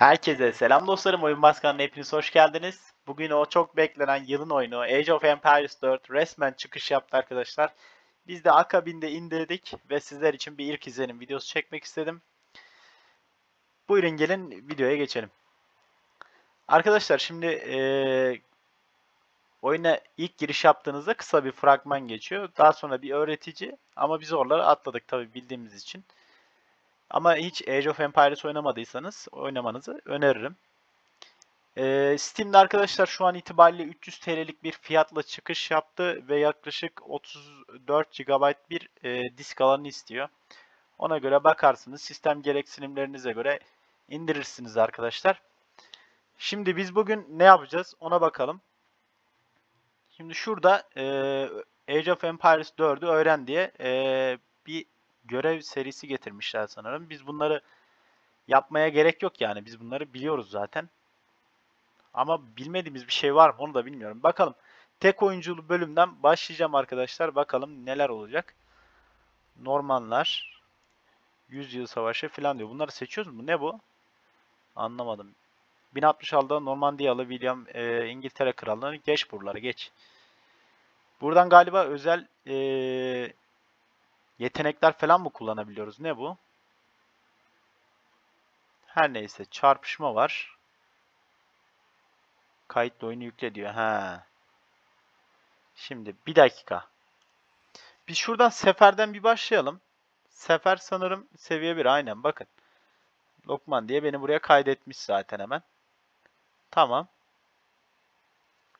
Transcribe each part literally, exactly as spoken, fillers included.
Herkese selam dostlarım, Oyun Başkanı'na hepiniz hoş geldiniz. Bugün o çok beklenen yılın oyunu Age of Empires dört resmen çıkış yaptı arkadaşlar. Biz de akabinde indirdik ve sizler için bir ilk izlenim videosu çekmek istedim. Buyurun gelin videoya geçelim. Arkadaşlar şimdi ee, oyuna ilk giriş yaptığınızda kısa bir fragman geçiyor. Daha sonra bir öğretici, ama biz oraları atladık tabi bildiğimiz için. Ama hiç Age of Empires oynamadıysanız oynamanızı öneririm. Ee, Steam'de arkadaşlar şu an itibariyle üç yüz TL'lik bir fiyatla çıkış yaptı ve yaklaşık otuz dört gigabayt bir e, disk alanı istiyor. Ona göre bakarsınız, sistem gereksinimlerinize göre indirirsiniz arkadaşlar. Şimdi biz bugün ne yapacağız ona bakalım. Şimdi şurada e, Age of Empires dördü öğren diye e, bir görev serisi getirmişler sanırım. Biz bunları yapmaya gerek yok yani. Biz bunları biliyoruz zaten. Ama bilmediğimiz bir şey var mı onu da bilmiyorum. Bakalım. Tek oyunculu bölümden başlayacağım arkadaşlar. Bakalım neler olacak. Normanlar. Yüzyıl Savaşı falan diyor. Bunları seçiyoruz mu? Ne bu? Anlamadım. bin altmış altıda Normandiyalı William e, İngiltere Krallığı'nı geç buraları geç. Buradan galiba özel eee yetenekler falan mı kullanabiliyoruz? Ne bu? Her neyse. Çarpışma var. Kayıtlı oyunu yükle diyor. Ha. Şimdi bir dakika. Biz şuradan seferden bir başlayalım. Sefer sanırım seviye bir. Aynen bakın. Lokman diye beni buraya kaydetmiş zaten hemen. Tamam.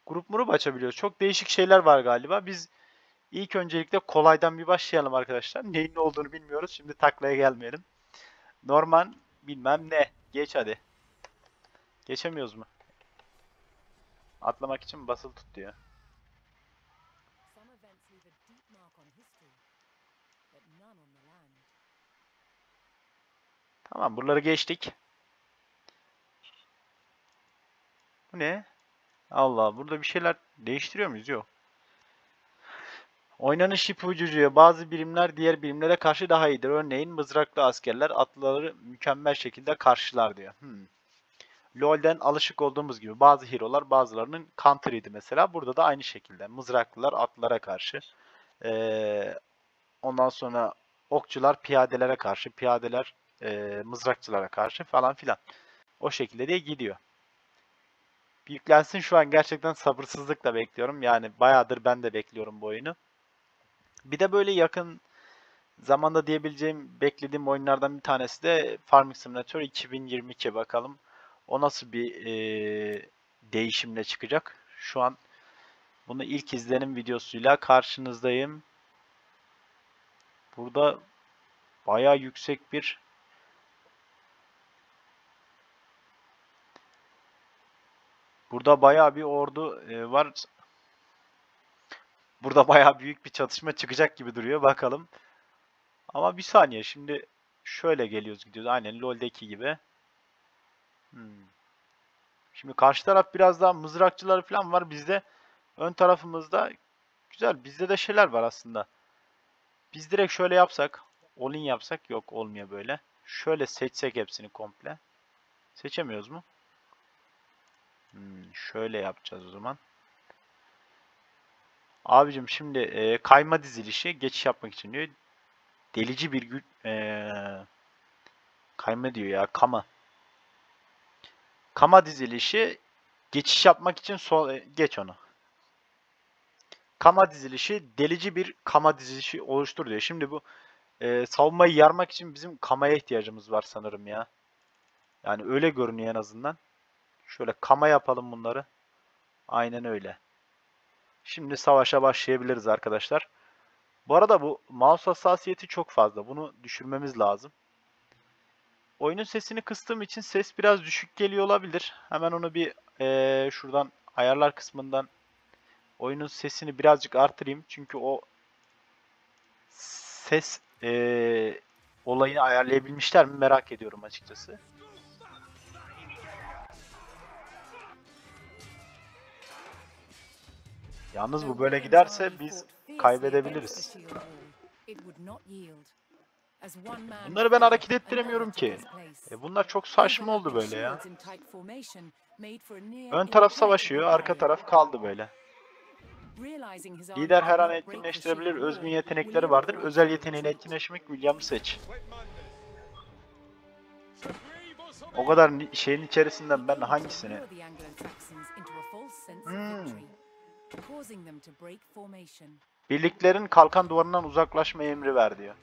Grup murup açabiliyoruz. Çok değişik şeyler var galiba. Biz İlk öncelikle kolaydan bir başlayalım arkadaşlar. Neyin ne olduğunu bilmiyoruz. Şimdi taklaya gelmeyelim. Norman bilmem ne. Geç hadi. Geçemiyoruz mu? Atlamak için basılı tut diyor. Tamam, buraları geçtik. Bu ne? Allah, burada bir şeyler değiştiriyor muyuz? Yok. Oynanış ipucuya bazı birimler diğer birimlere karşı daha iyidir. Örneğin mızraklı askerler atlıları mükemmel şekilde karşılar diyor. Hmm. LoL'den alışık olduğumuz gibi bazı hero'lar bazılarının counter'ıydı mesela. Burada da aynı şekilde mızraklılar atlılara karşı. Ee, ondan sonra okçular piyadelere karşı. Piyadeler e, mızrakçılara karşı falan filan. O şekilde de gidiyor. Yüklensin şu an, gerçekten sabırsızlıkla bekliyorum. Yani bayağıdır ben de bekliyorum bu oyunu. Bir de böyle yakın zamanda diyebileceğim, beklediğim oyunlardan bir tanesi de Farming Simulator iki bin yirmi iki. Bakalım o nasıl bir e, değişimle çıkacak. Şu an bunu ilk izlenim videosuyla karşınızdayım. Burada bayağı yüksek bir Burada bayağı bir ordu e, var. Burada bayağı büyük bir çatışma çıkacak gibi duruyor. Bakalım. Ama bir saniye. Şimdi şöyle geliyoruz gidiyoruz. Aynen LoL'deki gibi. Hmm. Şimdi karşı taraf biraz daha mızrakçıları falan var. Bizde ön tarafımızda güzel. Bizde de şeyler var aslında. Biz direkt şöyle yapsak. All-in yapsak. Yok, olmuyor böyle. Şöyle seçsek hepsini komple. Seçemiyoruz mu? Hmm, şöyle yapacağız o zaman. Abicim şimdi e, kayma dizilişi geçiş yapmak için diyor. Delici bir güç e, kayma diyor ya, kama. Kama dizilişi geçiş yapmak için sol e, geç onu. Kama dizilişi delici bir kama dizilişi oluştur diyor. Şimdi bu e, savunmayı yarmak için bizim kamaya ihtiyacımız var sanırım ya. Yani öyle görünüyor en azından. Şöyle kama yapalım bunları. Aynen öyle. Şimdi savaşa başlayabiliriz arkadaşlar. Bu arada bu mouse hassasiyeti çok fazla. Bunu düşürmemiz lazım. Oyunun sesini kıstığım için ses biraz düşük geliyor olabilir. Hemen onu bir e, şuradan ayarlar kısmından oyunun sesini birazcık artırayım. Çünkü o ses e, olayını ayarlayabilmişler mi merak ediyorum açıkçası. Yalnız bu böyle giderse biz kaybedebiliriz. Bunları ben hareket ettiremiyorum ki. E bunlar çok saçma oldu böyle ya. Ön taraf savaşıyor, arka taraf kaldı böyle. Lider her an etkinleştirebilir, özgün yetenekleri vardır. Özel yeteneğini etkinleştirmek William'ı seç. O kadar şeyin içerisinden ben hangisini? Hmm. Birliklerin kalkan duvarından uzaklaşma emri ver diyor.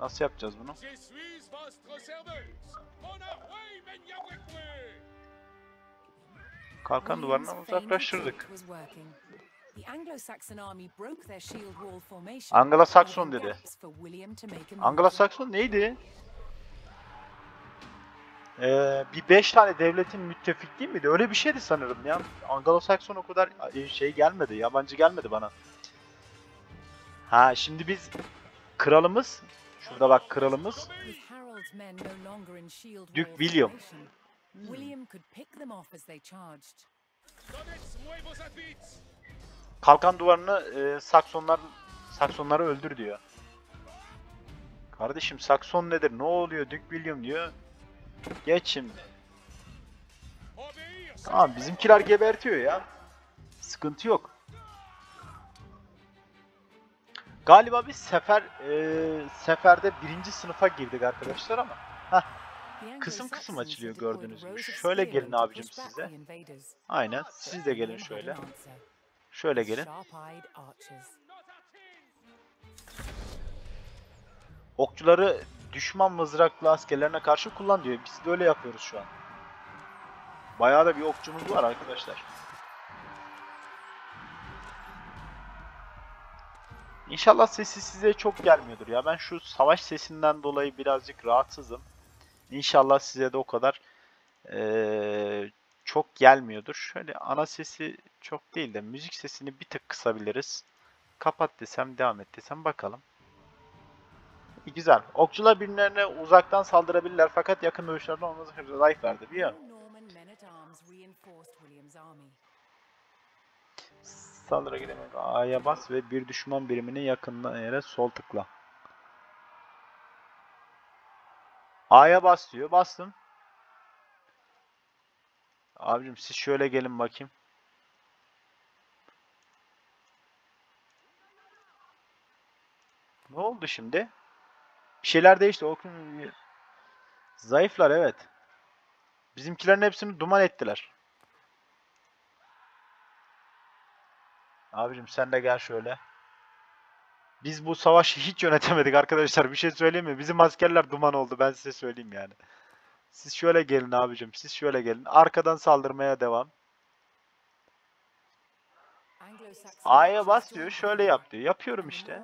Nasıl yapacağız bunu? Kalkan duvarından uzaklaştırdık. Anglo-Saxon dedi. Anglo-Saxon neydi? Ee, bir beş tane devletin müttefik değil miydi? Öyle bir şeydi sanırım ya. Anglo-Saxon o kadar şey gelmedi, yabancı gelmedi bana. Ha şimdi biz kralımız, şurada bak kralımız Dük William. Hmm. Kalkan duvarını e, Saksonlar Saksonları öldür diyor. Kardeşim Sakson nedir? Ne oluyor? Dük William diyor. Geç şimdi. Tamam bizimkiler gebertiyor ya. Sıkıntı yok. Galiba bir sefer e, seferde birinci sınıfa girdik arkadaşlar ama. Heh. Kısım kısım açılıyor gördüğünüz gibi. Şöyle gelin abicim size. Aynen. Siz de gelin şöyle. Şöyle gelin. Okçuları düşman mızraklı askerlerine karşı kullan diyor. Biz de öyle yapıyoruz şu an. Bayağı da bir okçumuz var arkadaşlar. İnşallah sesi size çok gelmiyordur ya. Ben şu savaş sesinden dolayı birazcık rahatsızım. İnşallah size de o kadar ee, çok gelmiyordur. Şöyle ana sesi çok değil de müzik sesini bir tık kısabiliriz. Kapat desem, devam et desem bakalım. İyi, güzel. Okçular birbirlerine uzaktan saldırabilirler fakat yakın dövüşlerden onlara zayıf verdi biliyor musun? Saldırı gidemek. A'ya bas ve bir düşman birimini yakından yere sol tıkla. A'ya bas diyor. Bastım. Abicim siz şöyle gelin bakayım. Ne oldu şimdi? Bir şeyler değişti. Okun... Zayıflar evet. Bizimkilerin hepsini duman ettiler. Abicim sen de gel şöyle. Biz bu savaşı hiç yönetemedik arkadaşlar. Bir şey söyleyeyim mi? Bizim askerler duman oldu. Ben size söyleyeyim yani. Siz şöyle gelin abicim. Siz şöyle gelin. Arkadan saldırmaya devam. A'ya bas diyor. Şöyle yap diyor. Yapıyorum işte.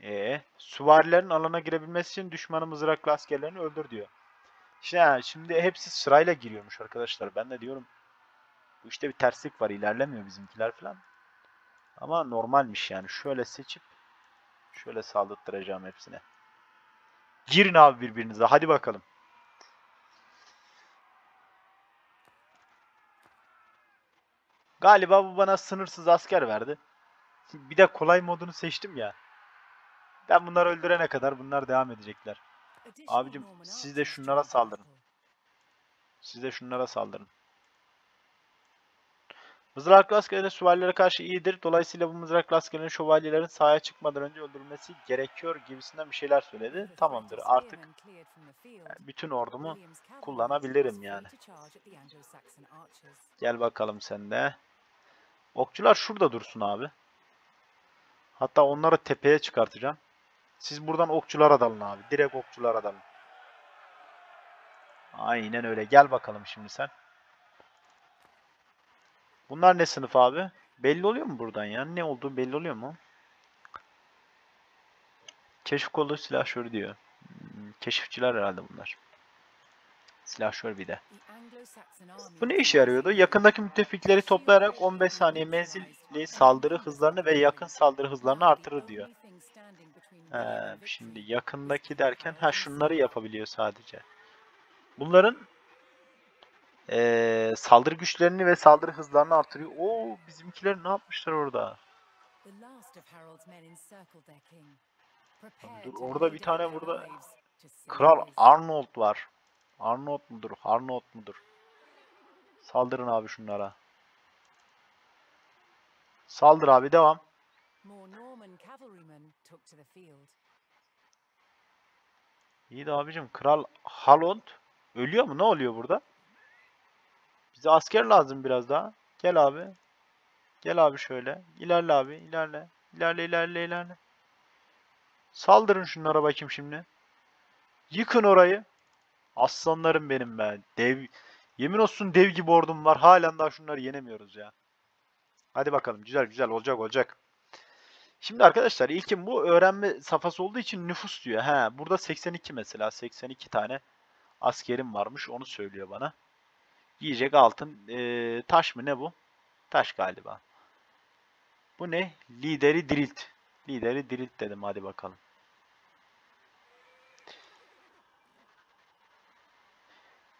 Ee, süvarilerin alana girebilmesi için düşmanı mızraklı askerlerini öldür diyor. İşte yani şimdi hepsi sırayla giriyormuş arkadaşlar. Ben de diyorum bu işte bir terslik var, ilerlemiyor bizimkiler falan. Ama normalmiş yani. Şöyle seçip şöyle saldırtıracağım hepsine. Girin abi birbirinize. Hadi bakalım. Galiba bu bana sınırsız asker verdi. Bir de kolay modunu seçtim ya. Ben bunları öldürene kadar bunlar devam edecekler. Abicim siz de şunlara saldırın. Siz de şunlara saldırın. Mızraklı askerler süvarilere karşı iyidir. Dolayısıyla bu mızraklı askerlerin şövalyelerin sahaya çıkmadan önce öldürülmesi gerekiyor gibisinden bir şeyler söyledi. Tamamdır artık bütün ordumu kullanabilirim yani. Gel bakalım sen de. Okçular şurada dursun abi. Hatta onları tepeye çıkartacağım. Siz buradan okçulara dalın abi. Direkt okçulara dalın. Aynen öyle. Gel bakalım şimdi sen. Bunlar ne sınıf abi? Belli oluyor mu buradan ya? Ne olduğu belli oluyor mu? Keşif kolu silahşörü diyor. Keşifçiler herhalde bunlar. Silahşör bir de. Bu ne işe yarıyordu? Yakındaki müttefikleri toplayarak on beş saniye menzilli saldırı hızlarını ve yakın saldırı hızlarını artırır diyor. Ee, şimdi yakındaki derken ha şunları yapabiliyor sadece. Bunların ee, saldırı güçlerini ve saldırı hızlarını artırıyor. Oo, bizimkiler ne yapmışlar orada? Dur, orada bir tane burada Kral Arnold var. Arnold mudur? Arnold mudur? Saldırın abi şunlara. Saldır abi, devam. İyi de abicim, Kral Harald ölüyor mu? Ne oluyor burada? Bize asker lazım biraz daha. Gel abi. Gel abi şöyle. İlerle abi, ilerle. İlerle, ilerle, ilerle. Saldırın şunlara bakayım şimdi. Yıkın orayı. Aslanlarım benim be. Dev. Yemin olsun dev gibi ordum var. Halen daha şunları yenemiyoruz ya. Hadi bakalım. Güzel güzel. Olacak olacak. Şimdi arkadaşlar ilkin bu öğrenme safhası olduğu için nüfus diyor. He, burada seksen iki mesela. seksen iki tane askerim varmış. Onu söylüyor bana. Yiyecek, altın. Ee, taş mı ne bu? Taş galiba. Bu ne? Lideri dirilt. Lideri dirilt dedim. Hadi bakalım.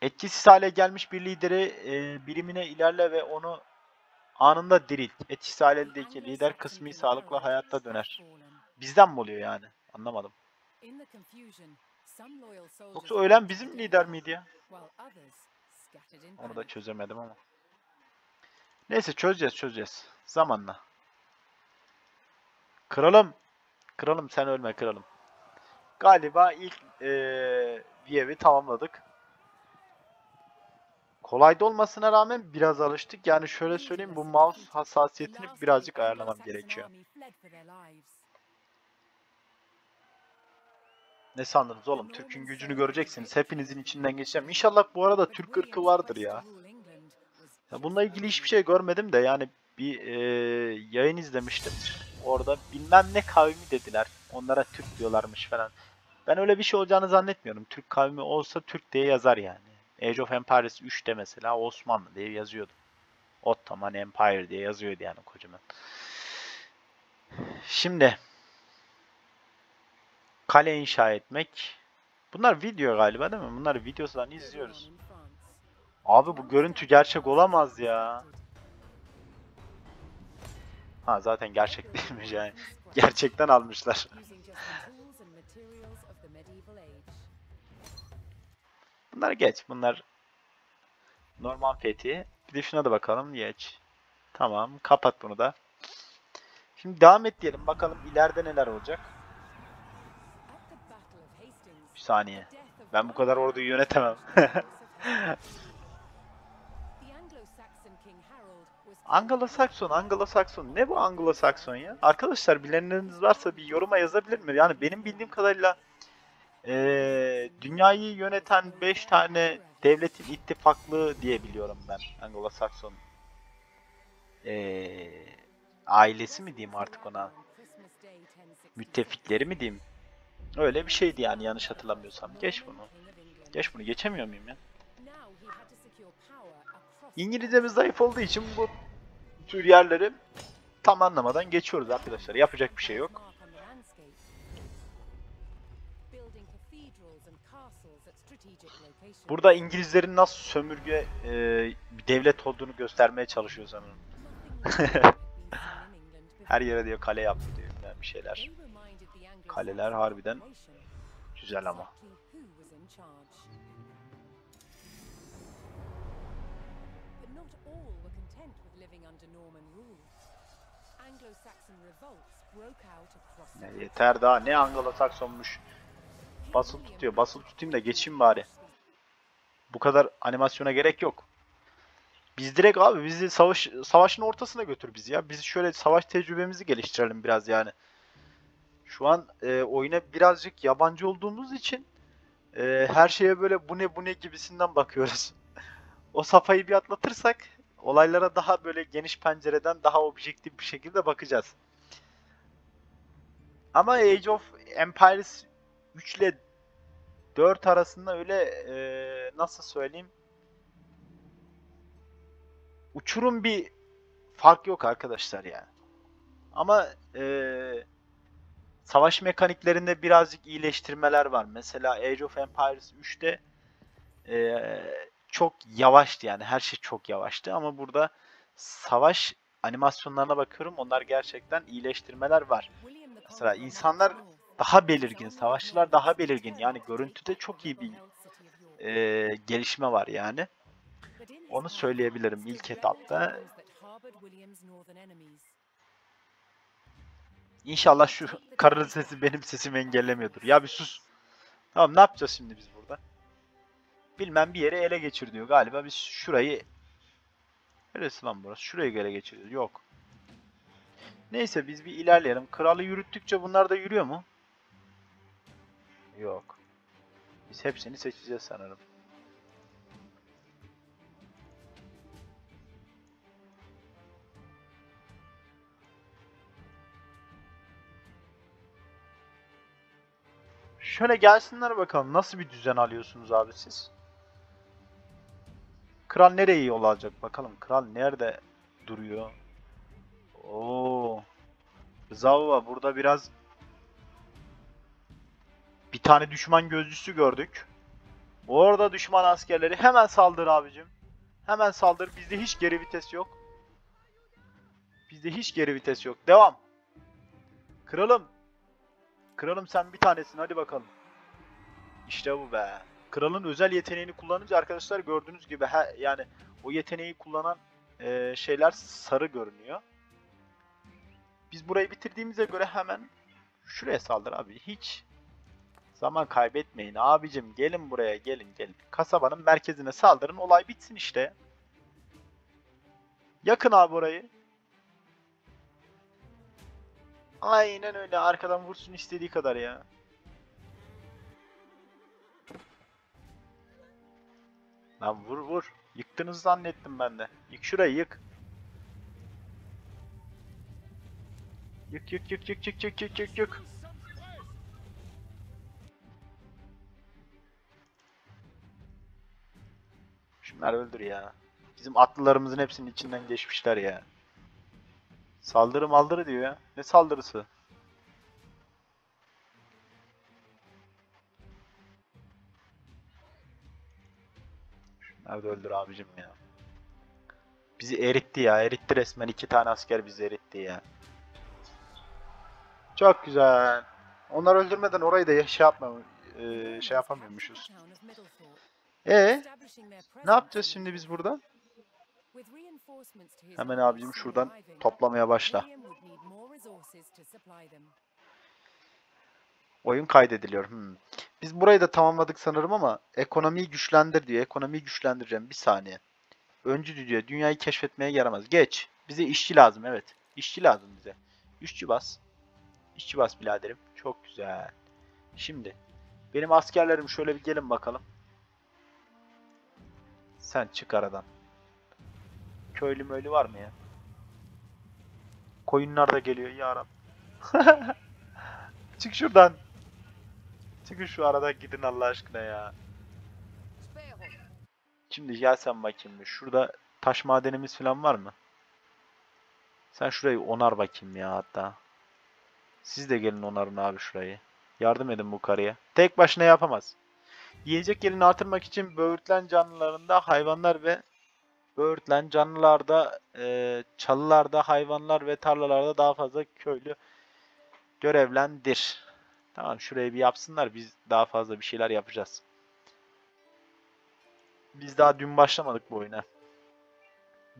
Etkisiz hale gelmiş bir lideri e, birimine ilerle ve onu anında dirilt. Etkisiz haldeki lider kısmi sağlıkla hayatta döner. Bizden mi oluyor yani? Anlamadım. Yoksa ölen bizim lider miydi ya? Onu da çözemedim ama. Neyse çözeceğiz çözeceğiz. Zamanla. Kralım. Kralım sen ölme kralım. Galiba ilk e, Viev'i tamamladık. Kolay da olmasına rağmen biraz alıştık. Yani şöyle söyleyeyim, bu mouse hassasiyetini birazcık ayarlamam gerekiyor. Ne sandınız oğlum? Türk'ün gücünü göreceksiniz. Hepinizin içinden geçeceğim. İnşallah bu arada Türk ırkı vardır ya. Ya bununla ilgili hiçbir şey görmedim de yani bir e, yayın izlemiştim. Orada bilmem ne kavmi dediler. Onlara Türk diyorlarmış falan. Ben öyle bir şey olacağını zannetmiyorum. Türk kavmi olsa Türk diye yazar yani. Age of Empires üçte mesela Osmanlı diye yazıyordu. Ottoman Empire diye yazıyordu yani kocaman. Şimdi kale inşa etmek. Bunlar video galiba değil mi? Bunları videosundan izliyoruz. Abi bu görüntü gerçek olamaz ya. Ha zaten gerçek değilmiş yani. Gerçekten almışlar. Bunlar geç. Bunlar Norman fethi. Bir de şuna da bakalım. Geç. Tamam. Kapat bunu da. Şimdi devam et diyelim. Bakalım ileride neler olacak. Bir saniye. Ben bu kadar orduyu yönetemem. Anglo-Saxon. Anglo-Saxon. Ne bu Anglo-Saxon ya? Arkadaşlar bilenleriniz varsa bir yoruma yazabilir mi? Yani benim bildiğim kadarıyla Ee, dünyayı yöneten beş tane devletin ittifaklığı diye biliyorum ben. Anglo-Saxon ee, ailesi mi diyeyim artık ona? Müttefikleri mi diyeyim? Öyle bir şeydi yani yanlış hatırlamıyorsam. Geç bunu. Geç bunu. Geçemiyor muyum ya? İngilizcemiz zayıf olduğu için bu tür yerleri tam anlamadan geçiyoruz arkadaşlar. Yapacak bir şey yok. Burada İngilizlerin nasıl sömürge e, bir devlet olduğunu göstermeye çalışıyor sanırım. Her yere diyor kale yaptı diyor bir şeyler. Kaleler harbiden güzel ama. Ne yeter daha ne Anglo-Saksonmuş. Basılı tutuyor. Basılı tutayım da geçeyim bari. Bu kadar animasyona gerek yok. Biz direkt abi bizi savaş, savaşın ortasına götür bizi ya. Biz şöyle savaş tecrübemizi geliştirelim biraz yani. Şu an e, oyuna birazcık yabancı olduğumuz için e, her şeye böyle bu ne bu ne gibisinden bakıyoruz. O safhayı bir atlatırsak olaylara daha böyle geniş pencereden daha objektif bir şekilde bakacağız. Ama Age of Empires üç ile dört arasında öyle e, nasıl söyleyeyim, uçurum bir fark yok arkadaşlar yani. Ama e, savaş mekaniklerinde birazcık iyileştirmeler var. Mesela Age of Empires üçte e, çok yavaştı yani, her şey çok yavaştı ama burada savaş animasyonlarına bakıyorum, onlar gerçekten iyileştirmeler var. Mesela insanlar daha belirgin, savaşçılar daha belirgin yani, görüntüde çok iyi bir e, gelişme var yani. Onu söyleyebilirim ilk etapta. İnşallah şu karının sesi benim sesimi engellemiyordur. Ya bir sus. Tamam, ne yapacağız şimdi biz burada? Bilmem bir yeri ele geçir diyor galiba. Biz şurayı... Neresi lan burası? Şurayı ele geçiriyoruz. Yok. Neyse biz bir ilerleyelim. Kralı yürüttükçe bunlar da yürüyor mu? Yok. Biz hepsini seçeceğiz sanırım. Şöyle gelsinler bakalım. Nasıl bir düzen alıyorsunuz abi siz? Kral nereye yol alacak bakalım. Kral nerede duruyor? Oo. Zavva, burada biraz bir tane düşman gözcüsü gördük. Orada düşman askerleri, hemen saldır abicim. Hemen saldır. Bizde hiç geri vites yok. Bizde hiç geri vites yok. Devam. Kralım. Kralım sen bir tanesin, hadi bakalım. İşte bu be. Kralın özel yeteneğini kullanınca arkadaşlar gördüğünüz gibi he, yani o yeteneği kullanan e, şeyler sarı görünüyor. Biz burayı bitirdiğimize göre hemen şuraya saldır abi. Hiç zaman kaybetmeyin abicim, gelin buraya, gelin gelin. Kasabanın merkezine saldırın, olay bitsin işte. Yakın abi orayı. Aynen öyle, arkadan vursun istediği kadar ya. Lan vur vur. Yıktınız zannettim ben de. Yık şurayı, yık. Yık yık yık yık yık yık yık yık yık. Şunlar öldür ya. Bizim atlılarımızın hepsinin içinden geçmişler ya. Saldırı maldırı diyor ya. Ne saldırısı? Şunları da öldür abicim ya. Bizi eritti ya. Eritti resmen. İki tane asker bizi eritti ya. Çok güzel. Onları öldürmeden orayı da şey yapmam e, şey yapamıyormuşuz. E, ne yapacağız şimdi biz burada? Hemen abicim şuradan toplamaya başla. Oyun kaydediliyor. Hmm. Biz burayı da tamamladık sanırım ama ekonomiyi güçlendir diyor. Ekonomiyi güçlendireceğim. Bir saniye. Öncü diyor. Dünyayı keşfetmeye yaramaz. Geç. Bize işçi lazım. Evet. İşçi lazım bize. İşçi bas. İşçi bas biraderim. Çok güzel. Şimdi benim askerlerim şöyle bir gelin bakalım. Sen çık aradan. Köylü möylü var mı ya? Koyunlar da geliyor yarabbim. Çık şuradan. Çıkın şu aradan gidin Allah aşkına ya. Şimdi gel sen bakayım. Şurada taş madenimiz falan var mı? Sen şurayı onar bakayım ya hatta. Siz de gelin onarın abi şurayı. Yardım edin bu karıya. Tek başına yapamaz. Yiyecek yerini artırmak için böğürtlen canlılarında hayvanlar ve böğürtlen canlılarda, e, çalılarda, hayvanlar ve tarlalarda daha fazla köylü görevlendir. Tamam, şurayı bir yapsınlar, biz daha fazla bir şeyler yapacağız. Biz daha dün başlamadık bu oyuna.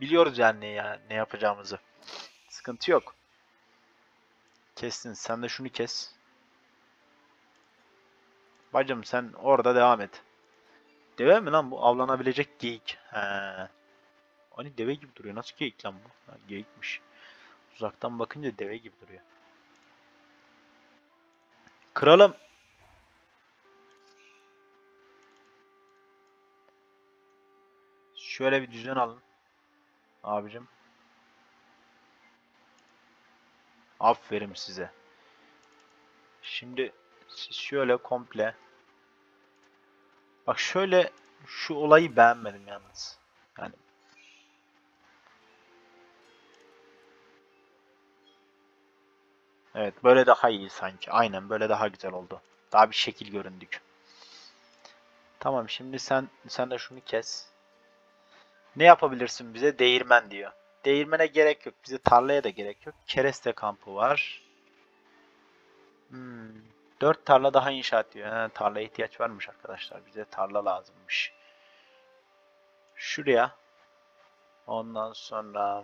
Biliyoruz yani ne, ya, ne yapacağımızı. Sıkıntı yok. Kessin, sen de şunu kes. Bacım sen orada devam et. Deve mi lan bu? Avlanabilecek geyik. Heee. Hani deve gibi duruyor. Nasıl geyik lan bu? Ha, geyikmiş. Uzaktan bakınca deve gibi duruyor. Kralım. Şöyle bir düzen alın. Abicim. Aferin size. Şimdi siz şöyle komple Bak şöyle şu olayı beğenmedim yalnız. Yani evet, böyle daha iyi sanki. Aynen, böyle daha güzel oldu. Daha bir şekil göründük. Tamam, şimdi sen sen de şunu kes. Ne yapabilirsin bize? Değirmen diyor. Değirmene gerek yok. Bize tarlaya da gerek yok. Kereste kampı var. Hmm. Dört tarla daha inşa ediyor. Yani tarlaya ihtiyaç varmış arkadaşlar. Bize tarla lazımmış. Şuraya. Ondan sonra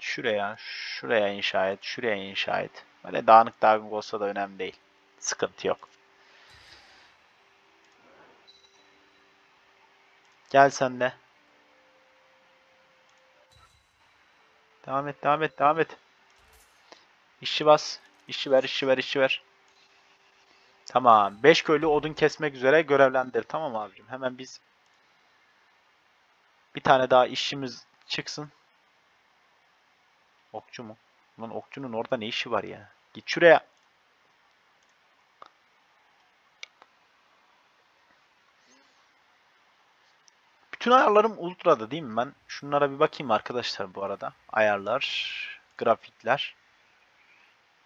şuraya, şuraya inşa et, şuraya inşa et. Böyle dağınık dağınık olsa da önemli değil. Sıkıntı yok. Gel sen de. Devam et, devam et, devam et. İşçi bas. İşçi ver, işçi ver, işçi ver. Tamam. beş köylü odun kesmek üzere görevlendir. Tamam abicim. Hemen biz bir tane daha işçimiz çıksın. Okçu mu? Lan okçunun orada ne işi var ya? Git şuraya. Bütün ayarlarım ultra'da değil mi ben? Şunlara bir bakayım arkadaşlar bu arada. Ayarlar, grafikler.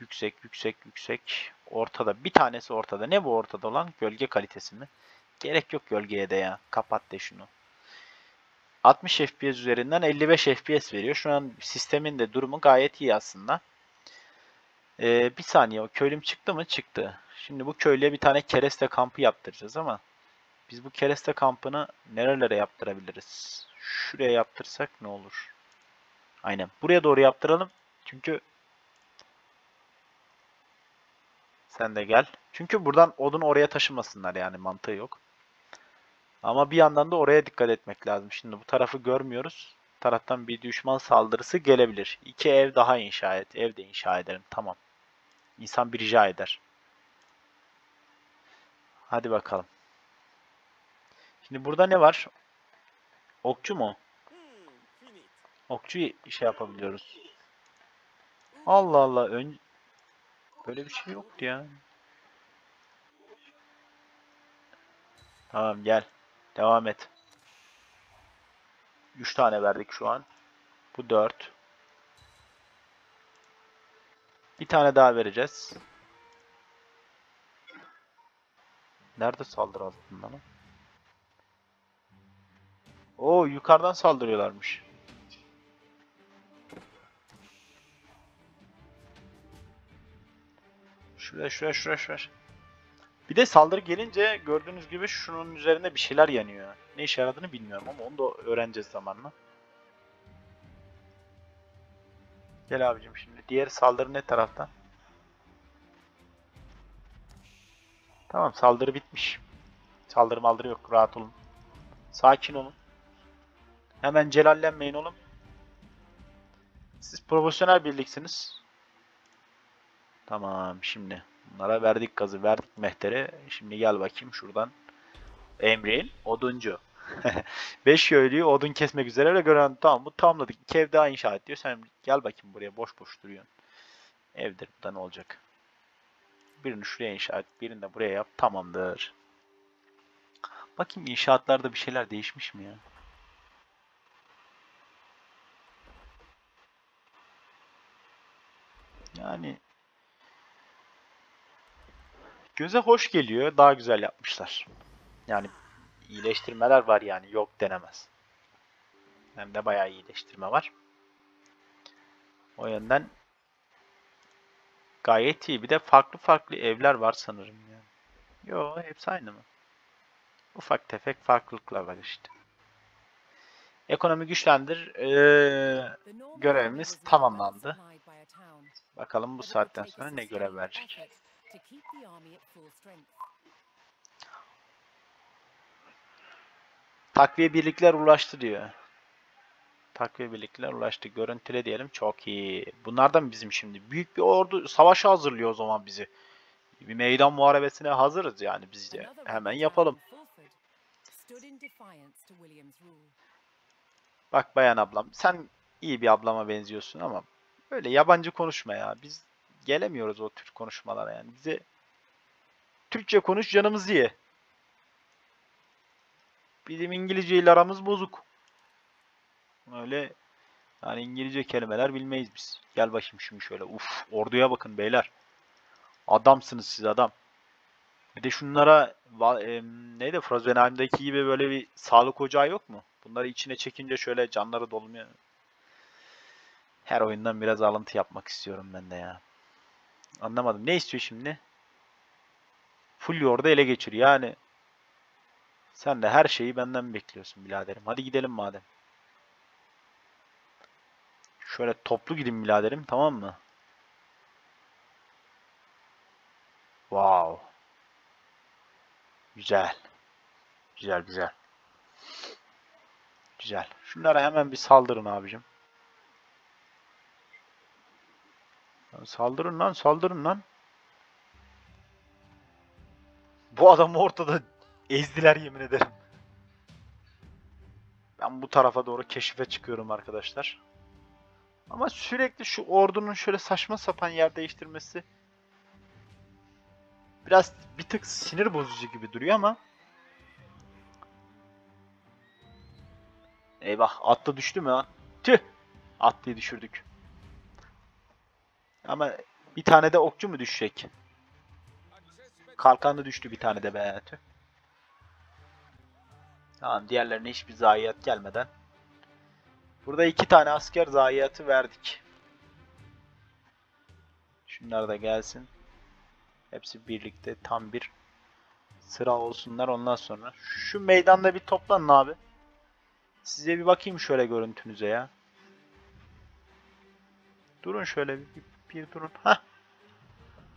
Yüksek, yüksek, yüksek. Ortada. Bir tanesi ortada. Ne bu ortada olan? Gölge kalitesi mi? Gerek yok gölgeye de ya. Kapat de şunu. altmış F P S üzerinden elli beş F P S veriyor. Şu an sistemin de durumu gayet iyi aslında. Ee, bir saniye, o köylüm çıktı mı? Çıktı. Şimdi bu köylüye bir tane kereste kampı yaptıracağız ama biz bu kereste kampını nerelere yaptırabiliriz? Şuraya yaptırsak ne olur? Aynen. Buraya doğru yaptıralım. Çünkü sen de gel. Çünkü buradan odun oraya taşımasınlar, yani mantığı yok. Ama bir yandan da oraya dikkat etmek lazım. Şimdi bu tarafı görmüyoruz. Bu taraftan bir düşman saldırısı gelebilir. İki ev daha inşa et. Ev de inşa edelim. Tamam. İnsan bir rica eder. Hadi bakalım. Şimdi burada ne var? Okçu mu? Okçuyu şey yapabiliyoruz. Allah Allah. Ön... Böyle bir şey yoktu ya. Tamam, gel. Devam et. üç tane verdik şu an. Bu dört. Bir tane daha vereceğiz. Nerede saldırı altında lan? Oo, yukarıdan saldırıyorlarmış. Şuraya, şuraya, şuraya, şuraya. Bir de saldırı gelince gördüğünüz gibi şunun üzerinde bir şeyler yanıyor. Ne işe yaradığını bilmiyorum ama onu da öğreneceğiz zamanla. Gel abicim şimdi. Diğer saldırı ne taraftan? Tamam, saldırı bitmiş. Saldırı maldırı yok. Rahat olun. Sakin olun. Hemen celallenmeyin oğlum. Siz profesyonel birliksiniz. Tamam şimdi. Bunlara verdik gazı, verdik mehtere. Şimdi gel bakayım şuradan. Emre'nin oduncu. beş köylüyü odun kesmek üzere öyle gören. Tamam, bu tamamladık. İki ev daha inşa et diyor. Sen gel bakayım buraya, boş boş duruyorsun. Evdir, bu da ne olacak? Birini şuraya inşa et, birini de buraya yap. Tamamdır. Bakayım inşaatlarda bir şeyler değişmiş mi ya? Yani... Göze hoş geliyor. Daha güzel yapmışlar. Yani iyileştirmeler var yani. Yok denemez. Hem de bayağı iyileştirme var. O yönden gayet iyi. Bir de farklı farklı evler var sanırım. Yani. Yo, hepsi aynı mı? Ufak tefek farklılıklar var işte. Ekonomi güçlendir. Ee, görevimiz tamamlandı. Bakalım bu saatten sonra ne görev verecek. Takviye birlikler ulaştı diyor. Takviye birlikler ulaştı. Görüntüle diyelim. Çok iyi. Bunlardan bizim şimdi büyük bir ordu savaşa hazırlıyor o zaman bizi. Bir meydan muharebesine hazırız yani biz de. Hemen yapalım. Bak bayan ablam, sen iyi bir ablama benziyorsun ama böyle yabancı konuşma ya. Biz gelemiyoruz o tür konuşmalara yani. Bizi Türkçe konuş, canımızı ye. Bizim İngilizce ile aramız bozuk. Öyle yani, İngilizce kelimeler bilmeyiz biz. Gel bakayım şimdi şöyle. Uf, orduya bakın beyler. Adamsınız siz, adam. Bir de şunlara e, neydi, Frozenheim'deki gibi böyle bir sağlık ocağı yok mu? Bunları içine çekince şöyle canları dolmuyor. Her oyundan biraz alıntı yapmak istiyorum ben de ya. Anlamadım. Ne istiyor şimdi? Full orada ele geçir yani. Sen de her şeyi benden bekliyorsun biraderim. Hadi gidelim madem. Şöyle toplu gidin biraderim, tamam mı? Wow. Güzel. Güzel güzel. Güzel. Şunlara hemen bir saldırın abicim. Saldırın lan, saldırın lan. Bu adamı ortada ezdiler yemin ederim. Ben bu tarafa doğru keşife çıkıyorum arkadaşlar. Ama sürekli şu ordunun şöyle saçma sapan yer değiştirmesi biraz bir tık sinir bozucu gibi duruyor ama. Eyvah, atla düştü mü ha? Tüh! Atlıyı düşürdük. Ama bir tane de okçu mu düşecek? Kalkan da düştü bir tane de be. Tüh. Tamam, diğerlerine hiçbir zayiat gelmeden. Burada iki tane asker zayiatı verdik. Şunlar da gelsin. Hepsi birlikte tam bir sıra olsunlar ondan sonra. Şu meydanda bir toplanın abi. Size bir bakayım şöyle görüntünüze ya. Durun şöyle bir, bir durun. Heh.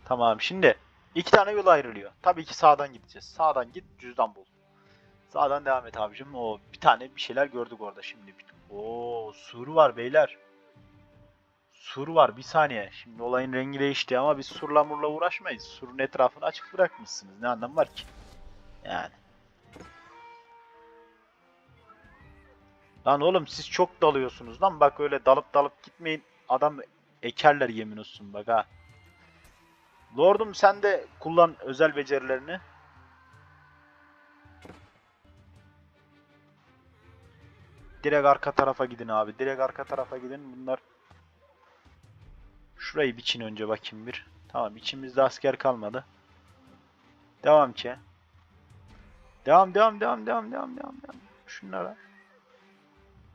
Tamam, şimdi iki tane yol ayrılıyor. Tabii ki sağdan gideceğiz. Sağdan git, cüzdan bul. Sağdan devam et abicim. O bir tane bir şeyler gördük orada şimdi. Oo, sur var beyler. Sur var, bir saniye. Şimdi olayın rengi değişti ama biz surla murla uğraşmayız. Surun etrafını açık bırakmışsınız. Ne anlamı var ki? Yani. Lan oğlum siz çok dalıyorsunuz lan. Bak öyle dalıp dalıp gitmeyin. Adam ekerler yemin olsun bak ha. Lordum sen de kullan özel becerilerini. Direkt arka tarafa gidin abi. Direkt arka tarafa gidin. Bunlar şurayı biçin önce bakayım bir. Tamam, içimizde asker kalmadı. Devam ki. Devam devam devam devam devam devam. Şunlara.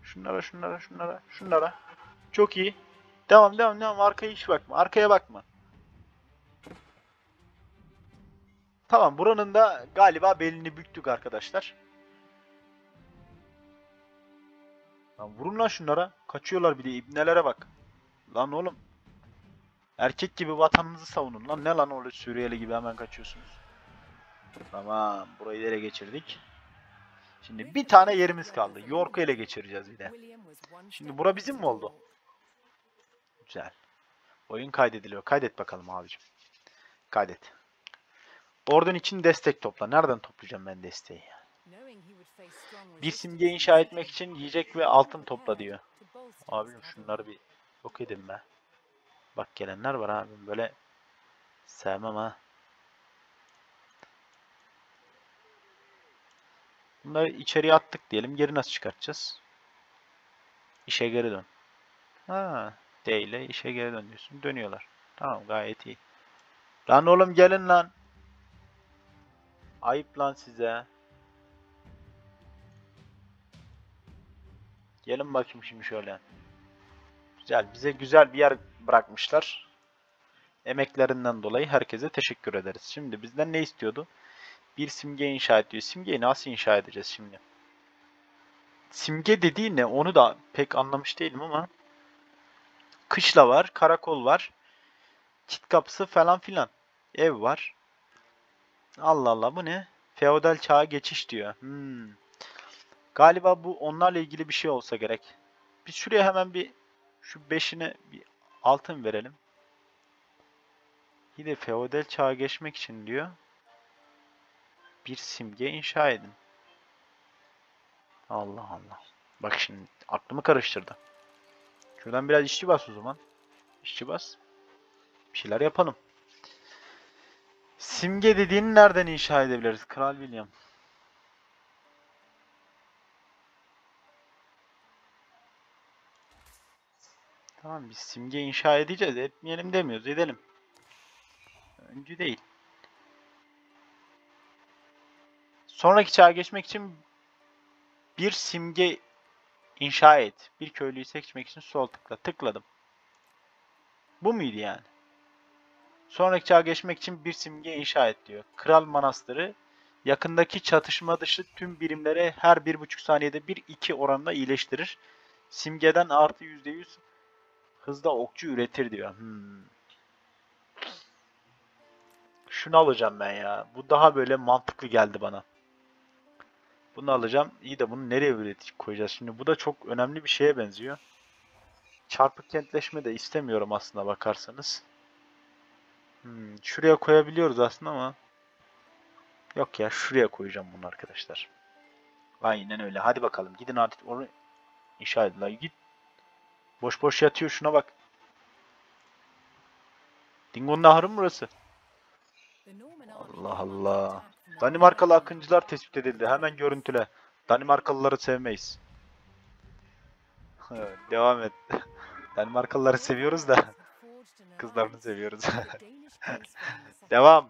Şunlara şunlara şunlara şunlara. Çok iyi. Devam devam devam. Arkaya hiç bakma. Arkaya bakma. Tamam, buranın da galiba belini büktük arkadaşlar. Lan vurun lan şunlara. Kaçıyorlar bir de, ibnelere bak. Lan oğlum. Erkek gibi vatanınızı savunun lan. Ne lan öyle Suriyeli gibi hemen kaçıyorsunuz. Tamam, burayı ele geçirdik. Şimdi bir tane yerimiz kaldı. York'u ele geçireceğiz bir de. Şimdi bura bizim mi oldu? Güzel. Oyun kaydediliyor. Kaydet bakalım abicim. Kaydet. Ordun için destek topla. Nereden toplayacağım ben desteği? Bir simge inşa etmek için yiyecek ve altın topla diyor. Abicim şunları bir yok edin be. Bak gelenler var abi, böyle sevmem ha. Bunları içeriye attık diyelim. Geri nasıl çıkartacağız? İşe geri dön. Ha, D ile işe geri dön diyorsun. Dönüyorlar. Tamam, gayet iyi. Lan oğlum gelin lan. Ayıp lan size. Gelin bakayım şimdi şöyle. Güzel. Bize güzel bir yer bırakmışlar. Emeklerinden dolayı herkese teşekkür ederiz. Şimdi bizden ne istiyordu? Bir simge inşa ediyor. Simgeyi nasıl inşa edeceğiz şimdi? Simge dediği ne? Onu da pek anlamış değilim ama. Kışla var. Karakol var. Çit kapısı falan filan. Ev var. Allah Allah, bu ne? Feodal çağa geçiş diyor. Hmm. Galiba bu onlarla ilgili bir şey olsa gerek. Bir şuraya hemen bir şu beşine bir altın verelim. Yine feodal çağa geçmek için diyor. Bir simge inşa edin. Allah Allah. Bak şimdi aklımı karıştırdı. Şuradan biraz işçi bas o zaman. İşçi bas. Bir şeyler yapalım. Simge dediğini nereden inşa edebiliriz? Kral William. Tamam, biz simge inşa edeceğiz. Etmeyelim demiyoruz. Edelim. Öncü değil. Sonraki çağa geçmek için bir simge inşa et. Bir köylüyü seçmek için sol tıkla. Tıkladım. Bu muydu yani? Sonraki çağa geçmek için bir simge inşa et diyor. Kral manastırı yakındaki çatışma dışı tüm birimlere her bir buçuk saniyede bir iki oranla iyileştirir. Simgeden artı yüzde yüz hızda okçu üretir diyor. Hmm. Şunu alacağım ben ya. Bu daha böyle mantıklı geldi bana. Bunu alacağım. İyi de bunu nereye üretip koyacağız? Şimdi bu da çok önemli bir şeye benziyor. Çarpık kentleşme de istemiyorum aslında bakarsanız. Hmm, şuraya koyabiliyoruz aslında ama. Yok ya, şuraya koyacağım bunu arkadaşlar. Aynen öyle. Hadi bakalım. Gidin artık onu inşa edin. La git. Boş boş yatıyor, şuna bak. Dingo'nun ahırı mı burası? Allah Allah. Danimarkalı akıncılar tespit edildi. Hemen görüntüle. Danimarkalıları sevmeyiz. Devam et. Danimarkalıları seviyoruz da kızlarını seviyoruz. Devam.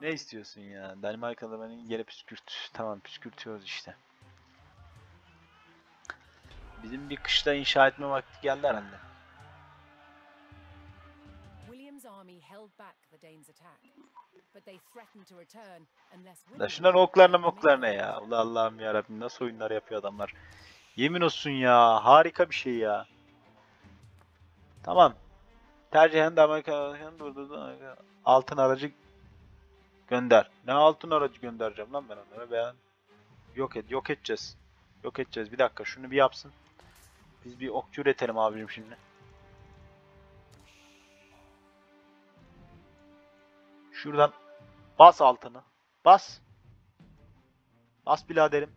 Ne istiyorsun ya? Danimarkalı beni yere püskürt. Tamam, püskürtüyoruz işte. Bizim bir kışla inşa etme vakti geldi herhalde. Da şunlar oklarına moklarına ya. Allah Allah'ım ya Rabbim, nasıl oyunlar yapıyor adamlar. Yemin olsun ya, harika bir şey ya. Tamam. Tercihen de Amerika'nın durduğu altın aracı gönder. Ne altın aracı göndereceğim lan ben onlara, ben yok et, yok edeceğiz. Yok edeceğiz. Bir dakika, şunu bir yapsın. Biz bir okçu üretelim abicim şimdi. Şuradan bas altını. Bas. Bas biraderim.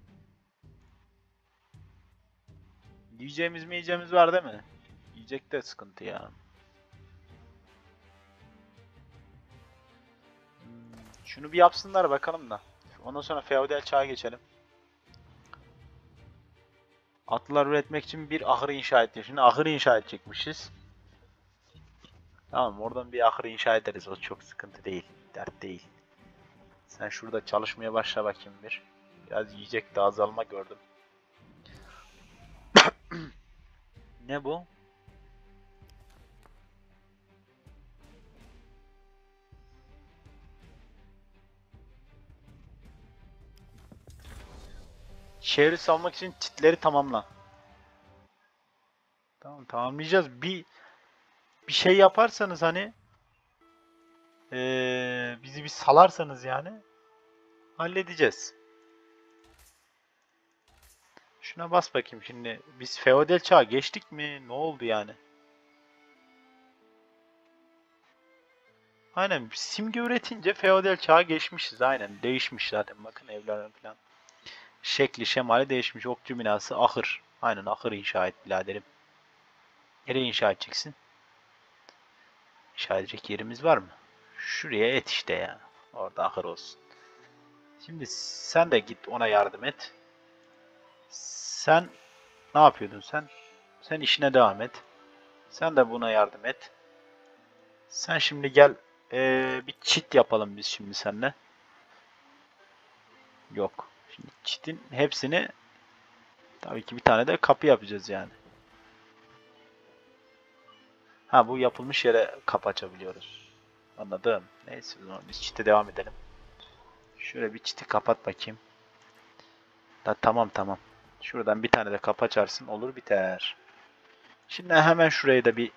Yiyeceğimiz mi yiyeceğimiz var değil mi? Yiyecek de sıkıntı ya. Şunu bir yapsınlar bakalım da. Ondan sonra feodal çağa geçelim. Atlılar üretmek için bir ahır inşa etti. Şimdi ahır inşa edecekmişiz. Tamam, oradan bir ahır inşa ederiz. O çok sıkıntı değil. Dert değil. Sen şurada çalışmaya başla bakayım bir. Biraz yiyecek de azalma gördüm. Ne bu? Şehri salmak için çitleri tamamla. Tamam, tamamlayacağız. Bir bir şey yaparsanız hani ee, bizi bir salarsanız yani halledeceğiz. Şuna bas bakayım şimdi. Biz feodal çağa geçtik mi? Ne oldu yani? Aynen, simge üretince feodal çağa geçmişiz. Aynen, değişmiş zaten. Bakın evler falan. Şekli şemali değişmiş. Okçu binası, ahır. Aynen, ahır inşa et biraderim. Nereye inşa edeceksin? İnşa edecek yerimiz var mı? Şuraya et işte ya. Orada ahır olsun. Şimdi sen de git ona yardım et. Sen ne yapıyordun sen? Sen işine devam et. Sen de buna yardım et. Sen şimdi gel ee, bir çit yapalım biz şimdi seninle. Yok. Şimdi çitin hepsini tabii ki bir tane de kapı yapacağız yani. Ha, bu yapılmış yere kapı açabiliyoruz. Anladım. Neyse, biz çite devam edelim. Şöyle bir çiti kapat bakayım. Da, tamam tamam. Şuradan bir tane de kapı açarsın, olur biter. Şimdi hemen şurayı da bir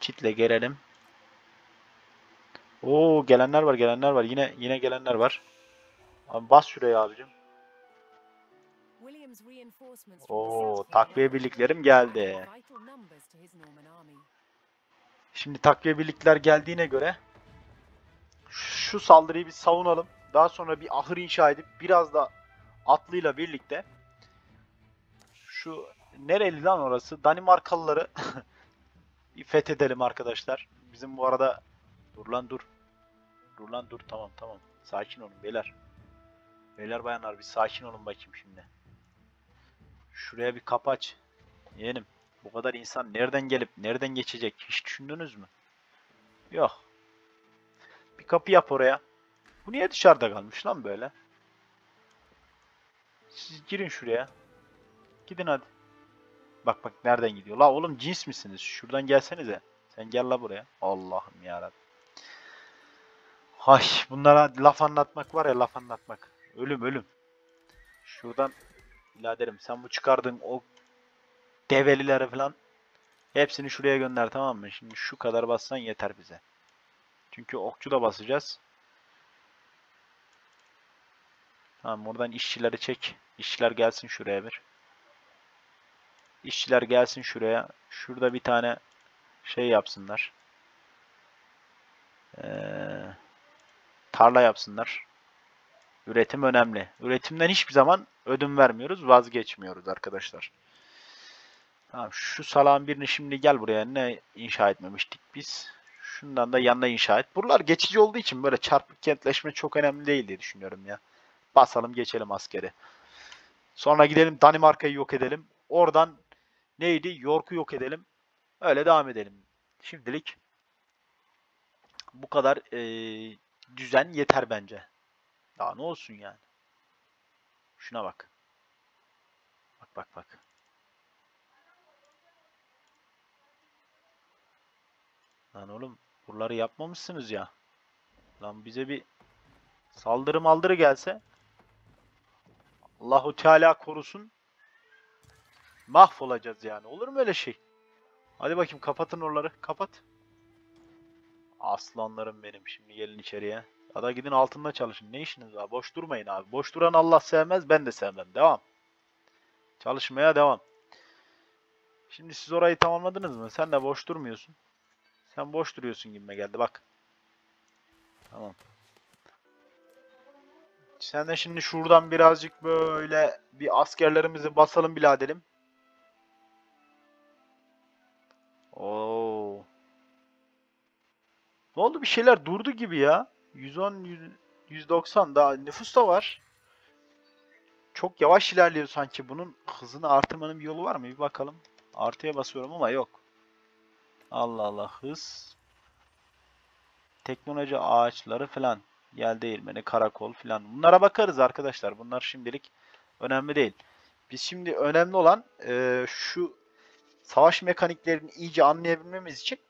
çitle gelelim. Oo, gelenler var, gelenler var. Yine yine gelenler var. Abi bas şuraya abicim. Oo, takviye birliklerim geldi. Şimdi takviye birlikler geldiğine göre şu saldırıyı bir savunalım. Daha sonra bir ahır inşa edip biraz da atlıyla birlikte şu nereli lan orası? Danimarkalıları bir fethedelim arkadaşlar. Bizim bu arada Dur lan dur. Dur lan dur. Tamam tamam. Sakin olun beyler. Beyler bayanlar bir sakin olun bakayım şimdi. Şuraya bir kapı aç. Yeğenim. Bu kadar insan nereden gelip nereden geçecek? Hiç düşündünüz mü? Yok. Bir kapı yap oraya. Bu niye dışarıda kalmış lan böyle? Siz girin şuraya. Gidin hadi. Bak bak nereden gidiyor? La oğlum cins misiniz? Şuradan gelsenize. Sen gel la buraya. Allah'ım yarabbim. Hay bunlara laf anlatmak var ya laf anlatmak. Ölüm ölüm. Şuradan biraderim sen bu çıkardığın o develilere falan hepsini şuraya gönder tamam mı? Şimdi şu kadar bassan yeter bize. Çünkü okçu da basacağız. Tamam oradan işçileri çek. İşçiler gelsin şuraya bir. İşçiler gelsin şuraya. Şurada bir tane şey yapsınlar. Ee, tarla yapsınlar. Üretim önemli. Üretimden hiçbir zaman ödün vermiyoruz. Vazgeçmiyoruz arkadaşlar. Tamam şu salağın birini şimdi gel buraya. Ne inşa etmemiştik biz. Şundan da yanına inşa et. Buralar geçici olduğu için böyle çarpık kentleşme çok önemli değil diye düşünüyorum ya. Basalım geçelim askeri. Sonra gidelim Danimarka'yı yok edelim. Oradan neydi? York'u yok edelim. Öyle devam edelim. Şimdilik bu kadar e, düzen yeter bence. Daha ne olsun yani. Şuna bak. Bak bak bak. Lan oğlum buraları yapmamışsınız ya. Lan bize bir saldırı maldırı gelse Allahu Teala korusun. Mahvolacağız yani. Olur mu öyle şey? Hadi bakayım kapatın oraları. Kapat. Aslanlarım benim. Şimdi gelin içeriye. Ya da gidin altında çalışın. Ne işiniz var? Boş durmayın abi. Boş duran Allah sevmez. Ben de sevmem. Devam. Çalışmaya devam. Şimdi siz orayı tamamladınız mı? Sen de boş durmuyorsun. Sen boş duruyorsun gibime geldi. Bak. Tamam. Sen de şimdi şuradan birazcık böyle bir askerlerimizi basalım biraderim. Oo. Ne oldu bir şeyler durdu gibi ya. yüz on yüz doksan daha nüfus da var. Çok yavaş ilerliyor sanki. Bunun hızını artırmanın bir yolu var mı? Bir bakalım. Artıya basıyorum ama yok. Allah Allah hız. Teknoloji ağaçları falan. Yel değirmeni, karakol falan. Bunlara bakarız arkadaşlar. Bunlar şimdilik önemli değil. Biz şimdi önemli olan e, şu savaş mekaniklerini iyice anlayabilmemiz için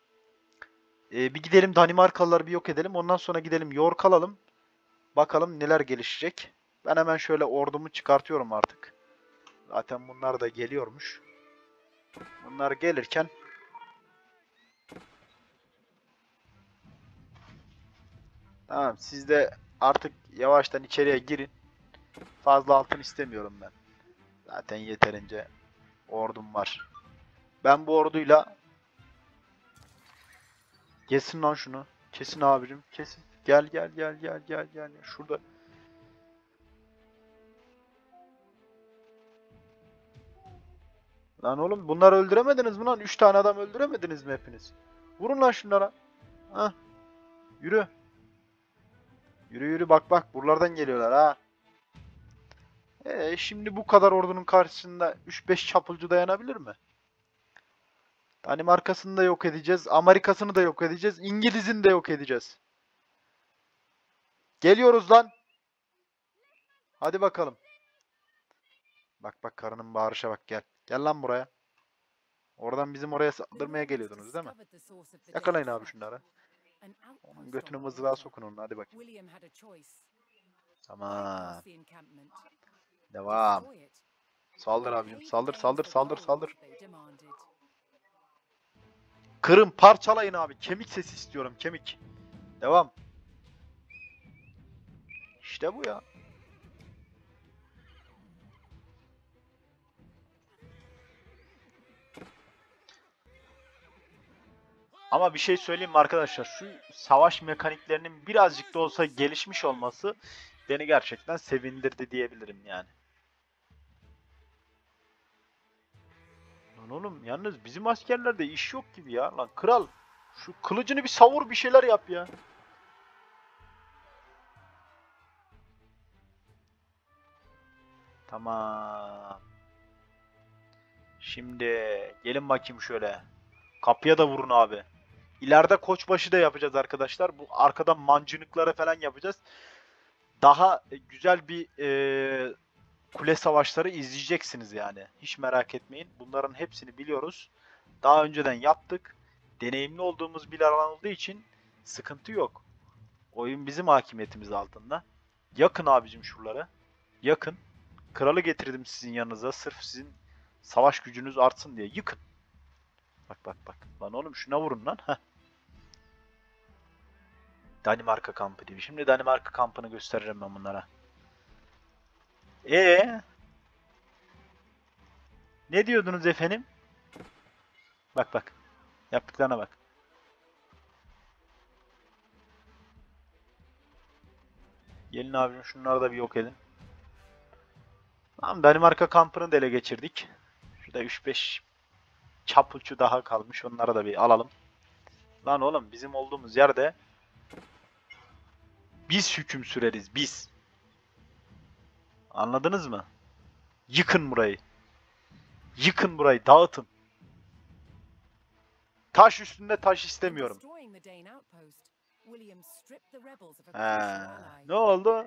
e, bir gidelim Danimarkalıları bir yok edelim. Ondan sonra gidelim York alalım. Bakalım neler gelişecek. Ben hemen şöyle ordumu çıkartıyorum artık. Zaten bunlar da geliyormuş. Bunlar gelirken tamam siz de artık yavaştan içeriye girin. Fazla altın istemiyorum ben. Zaten yeterince ordum var. Ben bu orduyla kesin lan şunu. Kesin abicim. Kesin. Gel gel gel gel gel gel. Şurada. Lan oğlum bunları öldüremediniz mi lan? üç tane adam öldüremediniz mi hepiniz? Vurun lan şunlara. Hah. Yürü. Yürü yürü bak bak buralardan geliyorlar ha. Ee, şimdi bu kadar ordunun karşısında üç beş çapulcu dayanabilir mi? Danimarka'sını da yok edeceğiz. Amerika'sını da yok edeceğiz. İngiliz'ini de yok edeceğiz. Geliyoruz lan. Hadi bakalım. Bak bak karının bağırışa bak gel. Gel lan buraya. Oradan bizim oraya saldırmaya geliyordunuz değil mi? Yakalayın abi şunları. Onun götünü mızrağa sokun onun. Hadi bakayım. Tamam. Devam. Saldır abicim. Saldır saldır saldır saldır. Kırın parçalayın abi. Kemik sesi istiyorum. Kemik. Devam. İşte bu ya. Ama bir şey söyleyeyim mi arkadaşlar? Şu savaş mekaniklerinin birazcık da olsa gelişmiş olması beni gerçekten sevindirdi diyebilirim yani. Lan oğlum yalnız bizim askerlerde iş yok gibi ya. Lan kral Şu kılıcını bir savur, bir şeyler yap ya. Tamam. Şimdi gelin bakayım şöyle. Kapıya da vurun abi. İleride koçbaşı da yapacağız arkadaşlar. Bu arkadan mancınıklara falan yapacağız. Daha güzel bir e, kule savaşları izleyeceksiniz yani. Hiç merak etmeyin. Bunların hepsini biliyoruz. Daha önceden yaptık. Deneyimli olduğumuz bir alan olduğu için sıkıntı yok. Oyun bizim hakimiyetimiz altında. Yakın abicim şuralara. Yakın. Kralı getirdim sizin yanınıza. Sırf sizin savaş gücünüz artsın diye. Yıkın. Bak bak bak. Lan oğlum şuna vurun lan. Heh. Danimarka kampı diye. Şimdi Danimarka kampını göstereceğim ben bunlara. Ee, ne diyordunuz efendim? Bak bak. Yaptıklarına bak. Gelin abicim şunları da bir yok edin. Tamam, Danimarka kampını da ele geçirdik. Şurada üç beş çapulcu daha kalmış. Onları da bir alalım. Lan oğlum bizim olduğumuz yerde biz hüküm süreriz. Biz. Anladınız mı? Yıkın burayı. Yıkın burayı. Dağıtın. Taş üstünde taş istemiyorum. Ee, ne oldu?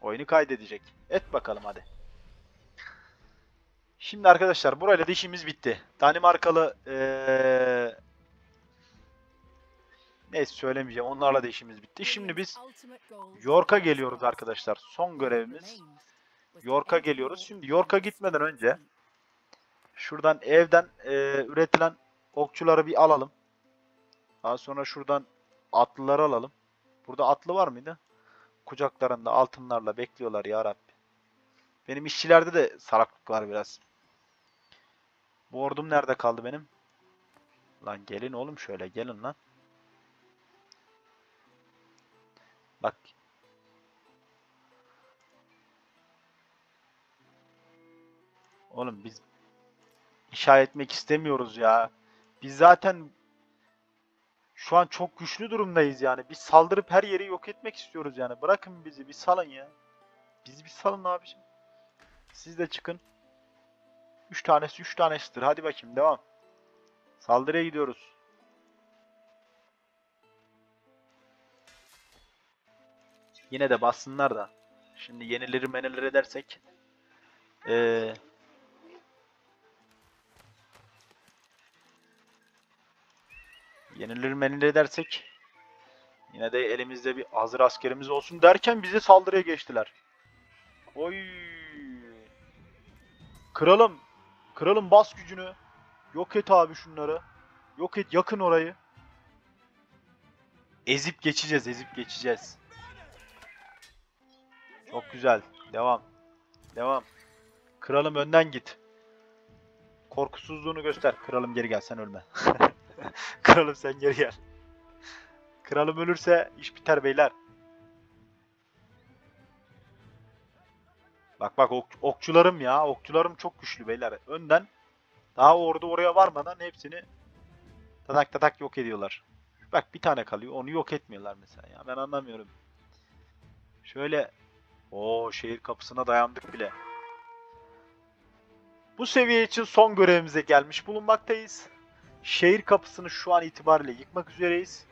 Oyunu kaydedecek. Et bakalım hadi. Şimdi arkadaşlar burayla da işimiz bitti. Danimarkalı ee... neyse söylemeyeceğim. Onlarla da işimiz bitti. Şimdi biz York'a geliyoruz arkadaşlar. Son görevimiz. York'a geliyoruz. Şimdi York'a gitmeden önce şuradan evden ee, üretilen okçuları bir alalım. Daha sonra şuradan atlıları alalım. Burada atlı var mıydı? Kucaklarında altınlarla bekliyorlar ya Rabbi. Benim işçilerde de saraklık var biraz. Bu ordum nerede kaldı benim? Lan gelin oğlum şöyle gelin lan. Bak. Oğlum biz inşa etmek istemiyoruz ya. Biz zaten şu an çok güçlü durumdayız yani. Biz saldırıp her yeri yok etmek istiyoruz yani. Bırakın bizi bir salın ya. Bizi bir salın abiciğim. Siz de çıkın. Üç tanesi üç tanesidir. Hadi bakayım devam. Saldırıya gidiyoruz. Yine de bassınlar da. Şimdi yenileri meneler edersek. Eee. Yenilir menilir edersek yine de elimizde bir hazır askerimiz olsun derken bize saldırıya geçtiler. Oy. Kralım. Kralım bas gücünü. Yok et abi şunları. Yok et yakın orayı. Ezip geçeceğiz ezip geçeceğiz. Çok güzel. Devam. Devam. Kralım önden git. Korkusuzluğunu göster. Kralım geri gel sen ölme. Kralım sen geri gel. Kralım ölürse iş biter beyler. Bak bak ok okçularım ya. Okçularım çok güçlü beyler. Önden daha ordu oraya varmadan hepsini tatak tatak yok ediyorlar. Bak bir tane kalıyor. Onu yok etmiyorlar mesela ya. Ben anlamıyorum. Şöyle. Oo şehir kapısına dayandık bile. Bu seviye için son görevimize gelmiş bulunmaktayız. Şehir kapısını şu an itibariyle yıkmak üzereyiz.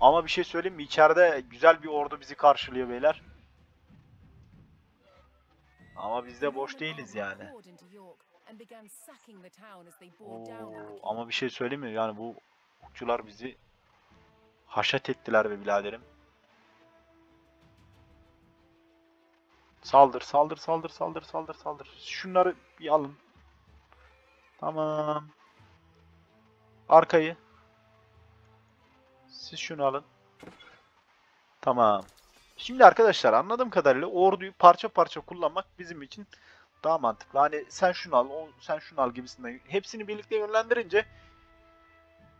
Ama bir şey söyleyeyim mi? İçeride güzel bir ordu bizi karşılıyor beyler. Ama biz de boş değiliz yani. Oo, ama bir şey söyleyeyim mi? Yani bu okçular bizi haşat ettiler be biraderim. Saldır, saldır, saldır, saldır, saldır, saldır. Şunları bir alın. Tamam. Arkayı. Siz şunu alın. Tamam. Şimdi arkadaşlar anladığım kadarıyla orduyu parça parça kullanmak bizim için daha mantıklı. Hani sen şunu al, sen şunu al gibisinden. Hepsini birlikte yönlendirince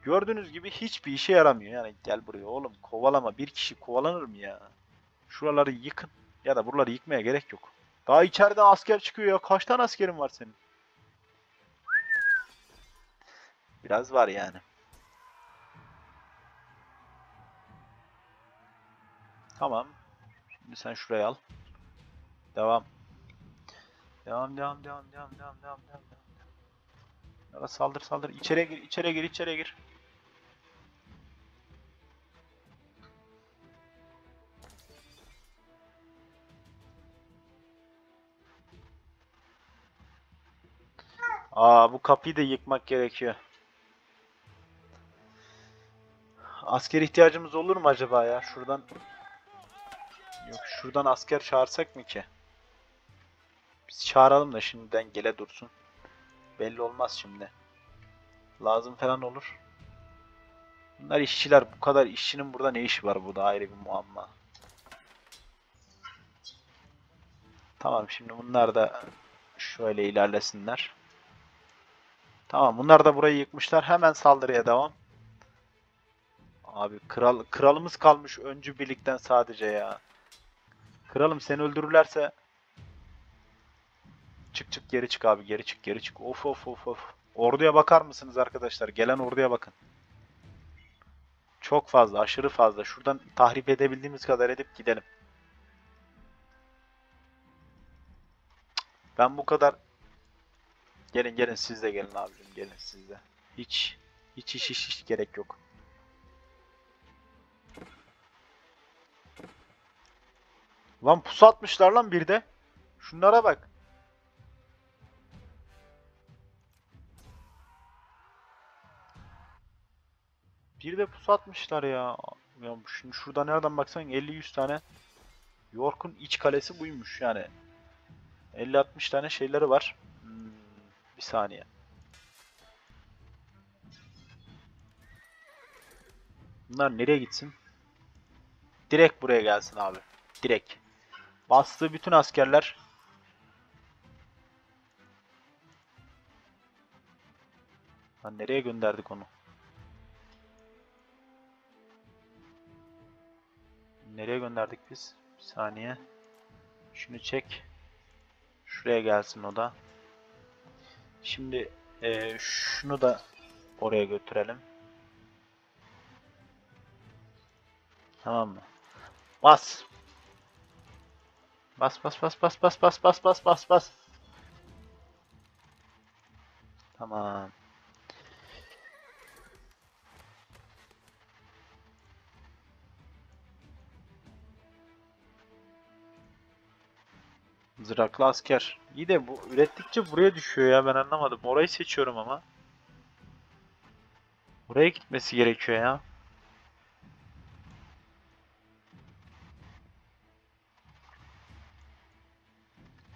gördüğünüz gibi hiçbir işe yaramıyor. Yani gel buraya oğlum kovalama. Bir kişi kovalanır mı ya? Şuraları yıkın. Ya da buraları yıkmaya gerek yok. Daha içeride asker çıkıyor ya. Kaç tane askerin var senin? Biraz var yani. Tamam. Şimdi sen şuraya al. Devam. Devam, devam, devam, devam, devam, devam, devam. Ya saldır, saldır. İçeriye gir, içeriye gir, içeriye gir. Aa, bu kapıyı da yıkmak gerekiyor. Asker ihtiyacımız olur mu acaba ya? Şuradan... Yok, şuradan asker çağırsak mı ki? Biz çağıralım da şimdiden gele dursun. Belli olmaz şimdi. Lazım falan olur. Bunlar işçiler. Bu kadar işçinin burada ne işi var? Bu da ayrı bir muamma. Tamam, şimdi bunlar da şöyle ilerlesinler. Tamam, bunlar da burayı yıkmışlar. Hemen saldırıya devam. Abi kral kralımız kalmış öncü birlikten sadece ya. Kralım seni öldürürlerse çık çık geri çık abi, geri çık geri çık. Of of of of. Orduya bakar mısınız arkadaşlar? Gelen orduya bakın. Çok fazla, aşırı fazla. Şuradan tahrip edebildiğimiz kadar edip gidelim. Ben bu kadar... Gelin gelin siz de gelin abicim, gelin siz de. Hiç hiç hiç hiç, hiç gerek yok. Lan pusu atmışlar lan bir de. Şunlara bak. Bir de pusu atmışlar ya. Ya şimdi şurada nereden baksan elli yüz tane York'un iç kalesi buymuş yani. elli altmış tane şeyleri var. Hmm, bir saniye. Bunlar nereye gitsin? Direkt buraya gelsin abi. Direkt. Bastığı bütün askerler. Lan nereye gönderdik onu? Nereye gönderdik biz? Bir saniye. Şunu çek. Şuraya gelsin o da. Şimdi e, şunu da oraya götürelim. Tamam mı? Bas. Bas bas bas bas bas bas bas bas bas bas. Tamam. Zıraklı asker. İyi de bu ürettikçe buraya düşüyor ya, ben anlamadım. Orayı seçiyorum ama. Buraya gitmesi gerekiyor ya.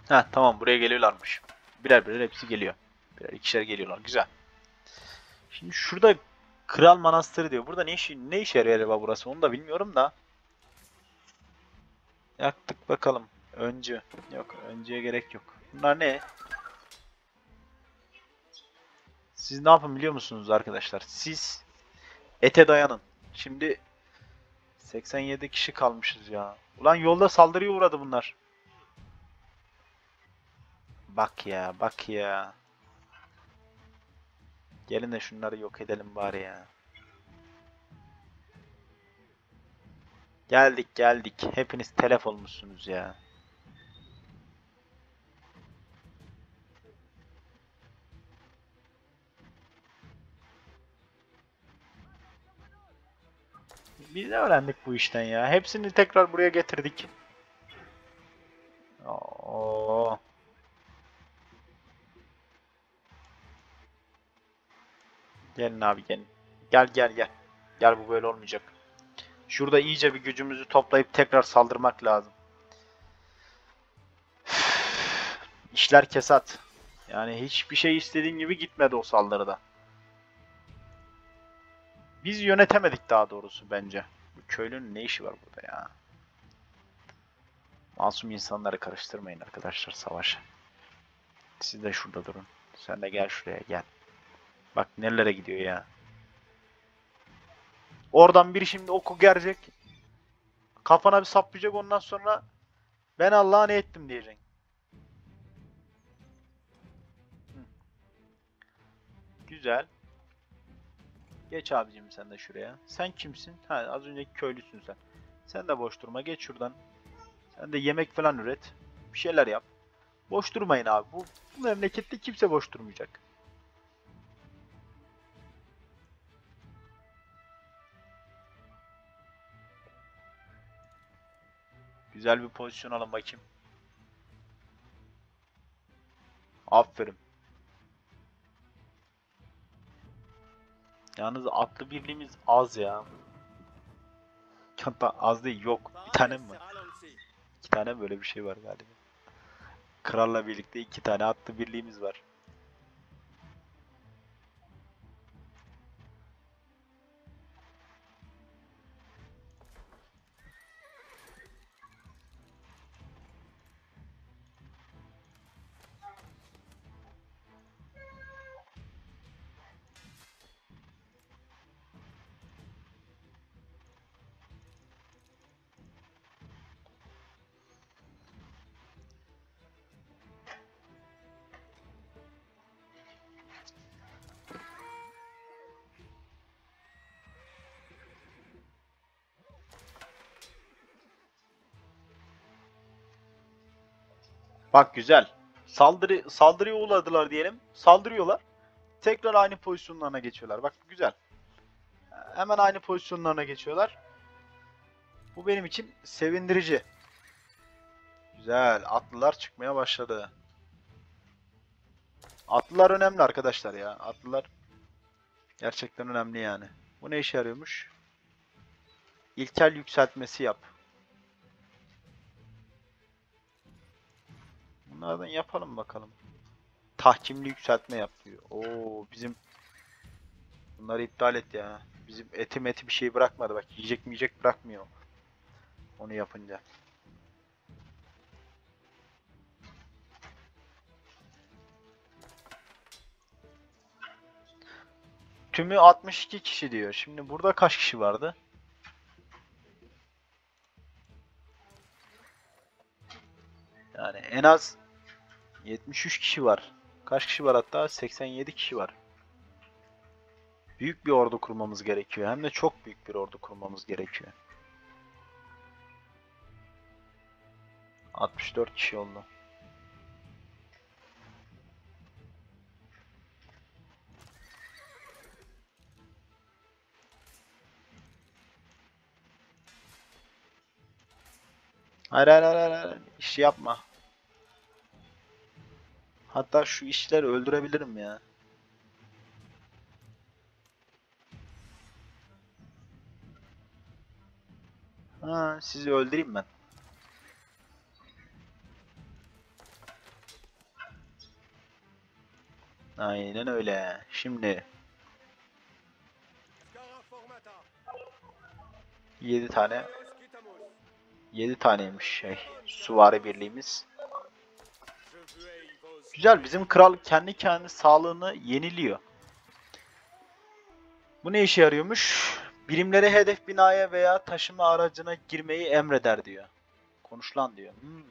Heh, tamam, buraya geliyorlarmış. Birer birer hepsi geliyor. Birer ikişer geliyorlar. Güzel. Şimdi şurada Kral Manastırı diyor. Burada ne işi, ne işe yarıyor acaba burası? Onu da bilmiyorum da. Yaktık bakalım. Öncü. Yok, öncüye gerek yok. Bunlar ne? Siz ne yapın biliyor musunuz arkadaşlar? Siz ete dayanın. Şimdi seksen yedi kişi kalmışız ya. Ulan yolda saldırıya uğradı bunlar. Bak ya, bak ya. Gelin de şunları yok edelim bari ya. Geldik geldik. Hepiniz telef olmuşsunuz ya. Biz de öğrendik bu işten ya. Hepsini tekrar buraya getirdik. Oo. Gelin abi gelin. Gel gel gel. Gel, bu böyle olmayacak. Şurada iyice bir gücümüzü toplayıp tekrar saldırmak lazım. İşler kesat. Yani hiçbir şey istediğim gibi gitmedi o saldırıda. Biz yönetemedik daha doğrusu bence. Bu köylünün ne işi var burada ya? Masum insanları karıştırmayın arkadaşlar savaşa. Siz de şurada durun. Sen de gel şuraya gel. Bak nerelere gidiyor ya. Oradan biri şimdi oku gelecek. Kafana bir saplayacak, ondan sonra ben Allah'a ne ettim diyeceksin. Güzel. Geç abicim sen de şuraya. Sen kimsin? Ha, az önceki köylüsün sen. Sen de boş durma, geç şuradan. Sen de yemek falan üret. Bir şeyler yap. Boş durmayın abi. Bu, bu memlekette kimse boş durmayacak. Güzel bir pozisyon alın bakayım. Aferin. Yalnız atlı birliğimiz az ya. Hatta az değil, yok. Bir tane mi var? İki tane böyle bir şey var galiba. Kralla birlikte iki tane atlı birliğimiz var. Bak güzel. Saldırı saldırıya uğradılar diyelim. Saldırıyorlar. Tekrar aynı pozisyonlarına geçiyorlar. Bak güzel. Hemen aynı pozisyonlarına geçiyorlar. Bu benim için sevindirici. Güzel. Atlılar çıkmaya başladı. Atlılar önemli arkadaşlar ya. Atlılar gerçekten önemli yani. Bu ne işe yarıyormuş? İlkel yükseltmesi yap. Bunlardan yapalım bakalım. Tahkimli yükseltme yapıyor. Oo bizim bunları iptal et ya. Bizim eti meti bir şey bırakmadı. Bak yiyecek miyecek bırakmıyor. Onu yapınca. Tümü altmış iki kişi diyor. Şimdi burada kaç kişi vardı? Yani en az yetmiş üç kişi var. Kaç kişi var hatta? seksen yedi kişi var. Büyük bir ordu kurmamız gerekiyor. Hem de çok büyük bir ordu kurmamız gerekiyor. altmış dört kişi oldu. Hayır hayır hayır hayır. İş yapma. Hatta şu işleri öldürebilirim ya. Ha, sizi öldüreyim ben. Aynen öyle. Şimdi yedi tane yedi taneymiş şey. Süvari birliğimiz. Güzel, bizim kral kendi kendi sağlığını yeniliyor. Bu ne işe yarıyormuş? Birimlere hedef binaya veya taşıma aracına girmeyi emreder diyor. Konuşlan diyor. Hmm.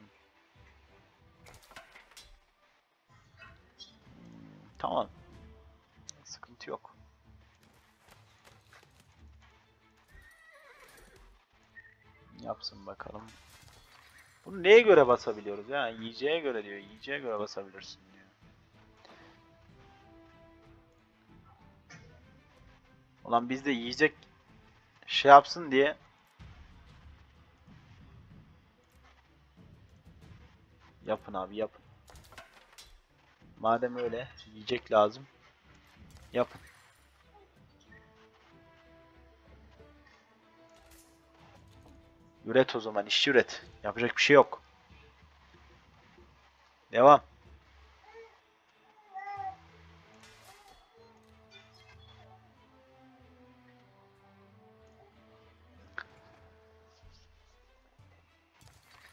Tamam. Sıkıntı yok. Yapsın bakalım. Bunu neye göre basabiliyoruz ya? Yiyeceğe göre diyor. Yiyeceğe göre basabilirsin diyor. Ulan biz de yiyecek şey yapsın diye yapın abi yapın. Madem öyle yiyecek lazım yapın. Üret o zaman, işçi üret. Yapacak bir şey yok. Devam.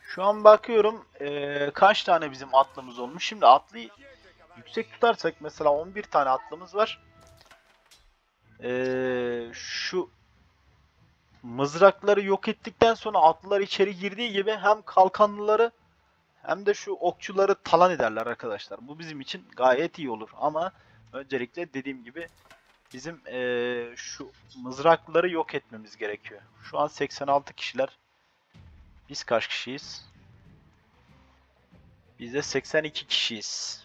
Şu an bakıyorum ee, kaç tane bizim atlımız olmuş. Şimdi atlıyı yüksek tutarsak mesela on bir tane atlımız var. E, şu mızrakları yok ettikten sonra atlılar içeri girdiği gibi hem kalkanlıları hem de şu okçuları talan ederler arkadaşlar. Bu bizim için gayet iyi olur ama öncelikle dediğim gibi bizim ee, şu mızrakları yok etmemiz gerekiyor. Şu an seksen altı kişiler. Biz kaç kişiyiz? Biz de seksen iki kişiyiz.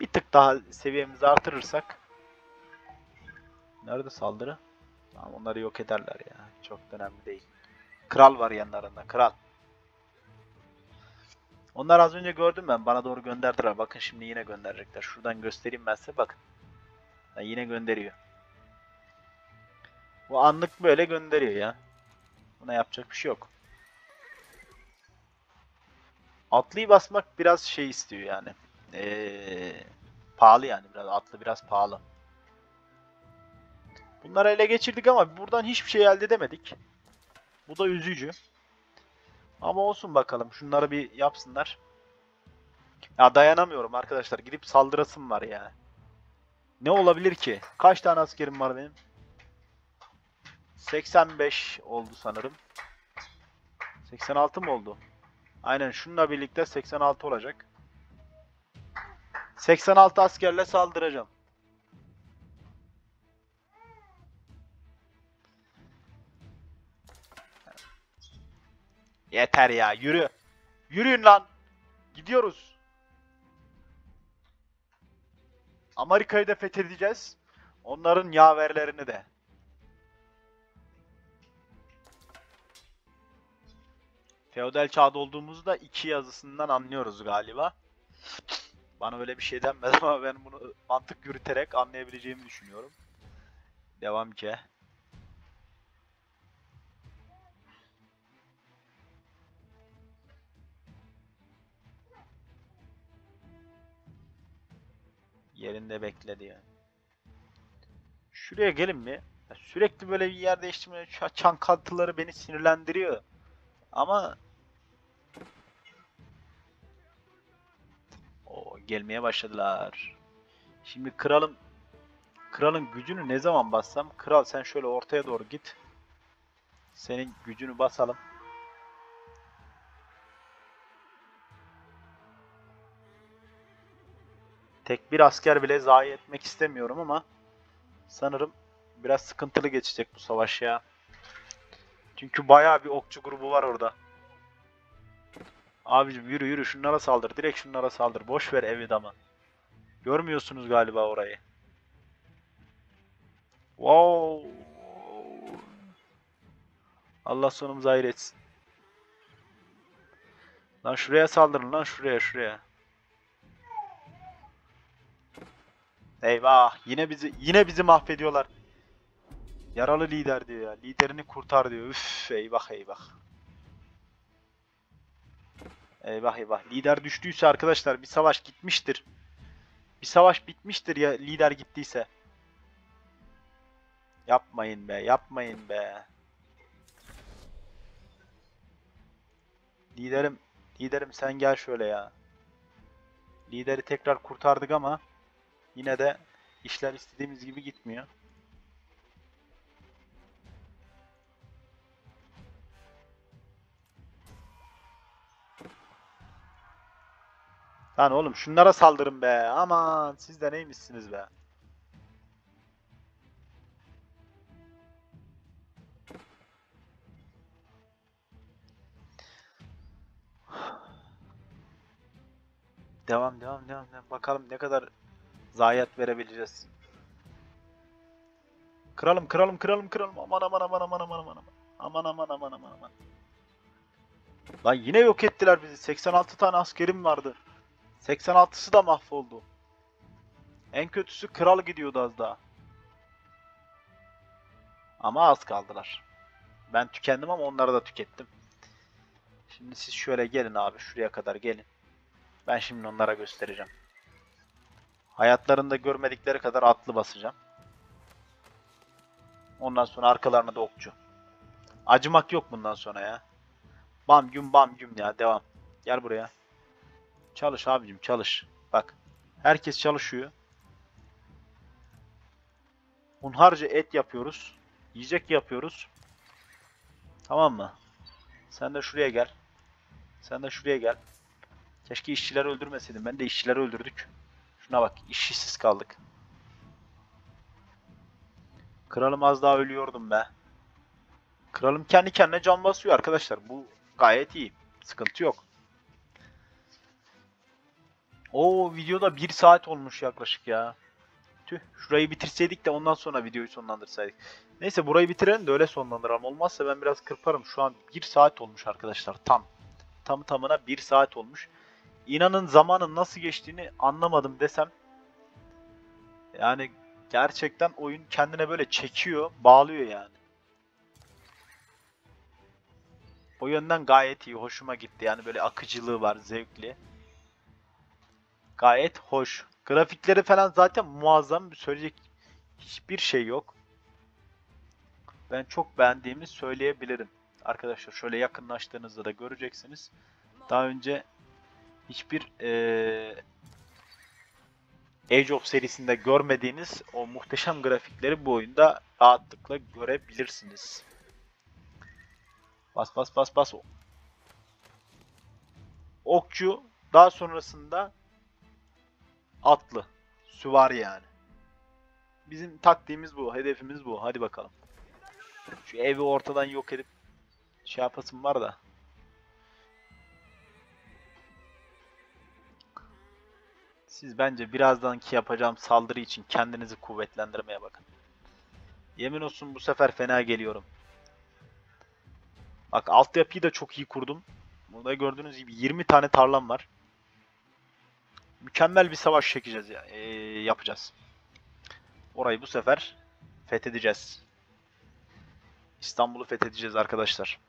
Bir tık daha seviyemizi artırırsak. Nerede saldırı? Tamam, onları yok ederler ya. Çok önemli değil. Kral var yanlarında. Kral. Onlar az önce gördüm ben. Bana doğru gönderdiler. Bakın şimdi yine gönderecekler. Şuradan göstereyim ben size. Bakın. Yani yine gönderiyor. Bu anlık böyle gönderiyor ya. Buna yapacak bir şey yok. Atlıyı basmak biraz şey istiyor yani. Ee, pahalı yani. Biraz atlı biraz pahalı. Bunları ele geçirdik ama buradan hiçbir şey elde edemedik. Bu da üzücü. Ama olsun bakalım. Şunları bir yapsınlar. Ya dayanamıyorum arkadaşlar. Gidip saldırasım var ya. Ne olabilir ki? Kaç tane askerim var benim? seksen beş oldu sanırım. seksen altı mı oldu? Aynen, şununla birlikte seksen altı olacak. seksen altı askerle saldıracağım. Yeter ya, yürü. Yürüyün lan. Gidiyoruz. Amerika'yı da fethedeceğiz. Onların yaverlerini de. Feodal çağda olduğumuzda iki yazısından anlıyoruz galiba. Bana öyle bir şey denmez ama ben bunu mantık yürüterek anlayabileceğimi düşünüyorum. Devam ki. Yerinde bekle diyor. Şuraya gelin mi? Ya sürekli böyle bir yer değiştirme çankantıları beni sinirlendiriyor. Ama o gelmeye başladılar. Şimdi kralım kralın gücünü ne zaman bassam? Kral sen şöyle ortaya doğru git. Senin gücünü basalım. Tek bir asker bile zayi etmek istemiyorum ama sanırım biraz sıkıntılı geçecek bu savaş ya. Çünkü bayağı bir okçu grubu var orada. Abicim yürü yürü şunlara saldır. Direkt şunlara saldır. Boş ver evi damı. Görmüyorsunuz galiba orayı. Wow. Allah sonumuzu hayır etsin. Lan şuraya saldırın lan şuraya şuraya. Eyvah, yine bizi yine bizi mahvediyorlar. Yaralı lider diyor ya. Liderini kurtar diyor. Üf, eyvah eyvah. Eyvah eyvah. Lider düştüyse arkadaşlar bir savaş gitmiştir. Bir savaş bitmiştir ya lider gittiyse. Yapmayın be, yapmayın be. Liderim, liderim sen gel şöyle ya. Lideri tekrar kurtardık ama yine de işler istediğimiz gibi gitmiyor. Lan oğlum şunlara saldırın be. Aman siz de neymişsiniz be. Devam devam devam. Bakalım ne kadar zayiat verebileceğiz. Kralım kralım kralım kralım. Aman aman aman aman aman aman aman. Aman aman aman aman aman. Lan yine yok ettiler bizi. seksen altı tane askerim vardı. seksen altısı da mahvoldu. En kötüsü kral gidiyordu az daha. Ama az kaldılar. Ben tükendim ama onları da tükettim. Şimdi siz şöyle gelin abi. Şuraya kadar gelin. Ben şimdi onlara göstereceğim. Hayatlarında görmedikleri kadar atlı basacağım. Ondan sonra arkalarına da okçu. Acımak yok bundan sonra ya. Bam güm bam güm ya. Devam. Gel buraya. Çalış abicim çalış. Bak. Herkes çalışıyor. Hunharca et yapıyoruz. Yiyecek yapıyoruz. Tamam mı? Sen de şuraya gel. Sen de şuraya gel. Keşke işçileri öldürmeseydim. Ben de işçileri öldürdük. Şuna bak. İşsiz kaldık. Kralım az daha ölüyordum be. Kralım kendi kendine can basıyor arkadaşlar. Bu gayet iyi. Sıkıntı yok. Oo, videoda bir saat olmuş yaklaşık ya. Tüh, şurayı bitirseydik de ondan sonra videoyu sonlandırsaydık. Neyse, burayı bitirelim de öyle sonlandıralım. Olmazsa ben biraz kırparım. Şu an bir saat olmuş arkadaşlar tam. Tam tamına bir saat olmuş. İnanın zamanın nasıl geçtiğini anlamadım desem. Yani gerçekten oyun kendine böyle çekiyor, bağlıyor yani. O yönden gayet iyi, hoşuma gitti. Yani böyle akıcılığı var, zevkli. Gayet hoş. Grafikleri falan zaten muazzam, söyleyecek hiçbir şey yok. Ben çok beğendiğimi söyleyebilirim. Arkadaşlar şöyle yakınlaştığınızda da göreceksiniz. Daha önce hiçbir ee, Age of serisinde görmediğiniz o muhteşem grafikleri bu oyunda rahatlıkla görebilirsiniz. Bas bas bas bas. Okçu, daha sonrasında atlı, süvari yani. Bizim taktiğimiz bu, hedefimiz bu. Hadi bakalım. Şu evi ortadan yok edip şey yapasım var da. Siz bence birazdanki yapacağım saldırı için kendinizi kuvvetlendirmeye bakın. Yemin olsun bu sefer fena geliyorum. Bak, altyapıyı da çok iyi kurdum. Burada gördüğünüz gibi yirmi tane tarlam var. Mükemmel bir savaş çekeceğiz ya, ee, yapacağız. Orayı bu sefer fethedeceğiz. İstanbul'u fethedeceğiz arkadaşlar.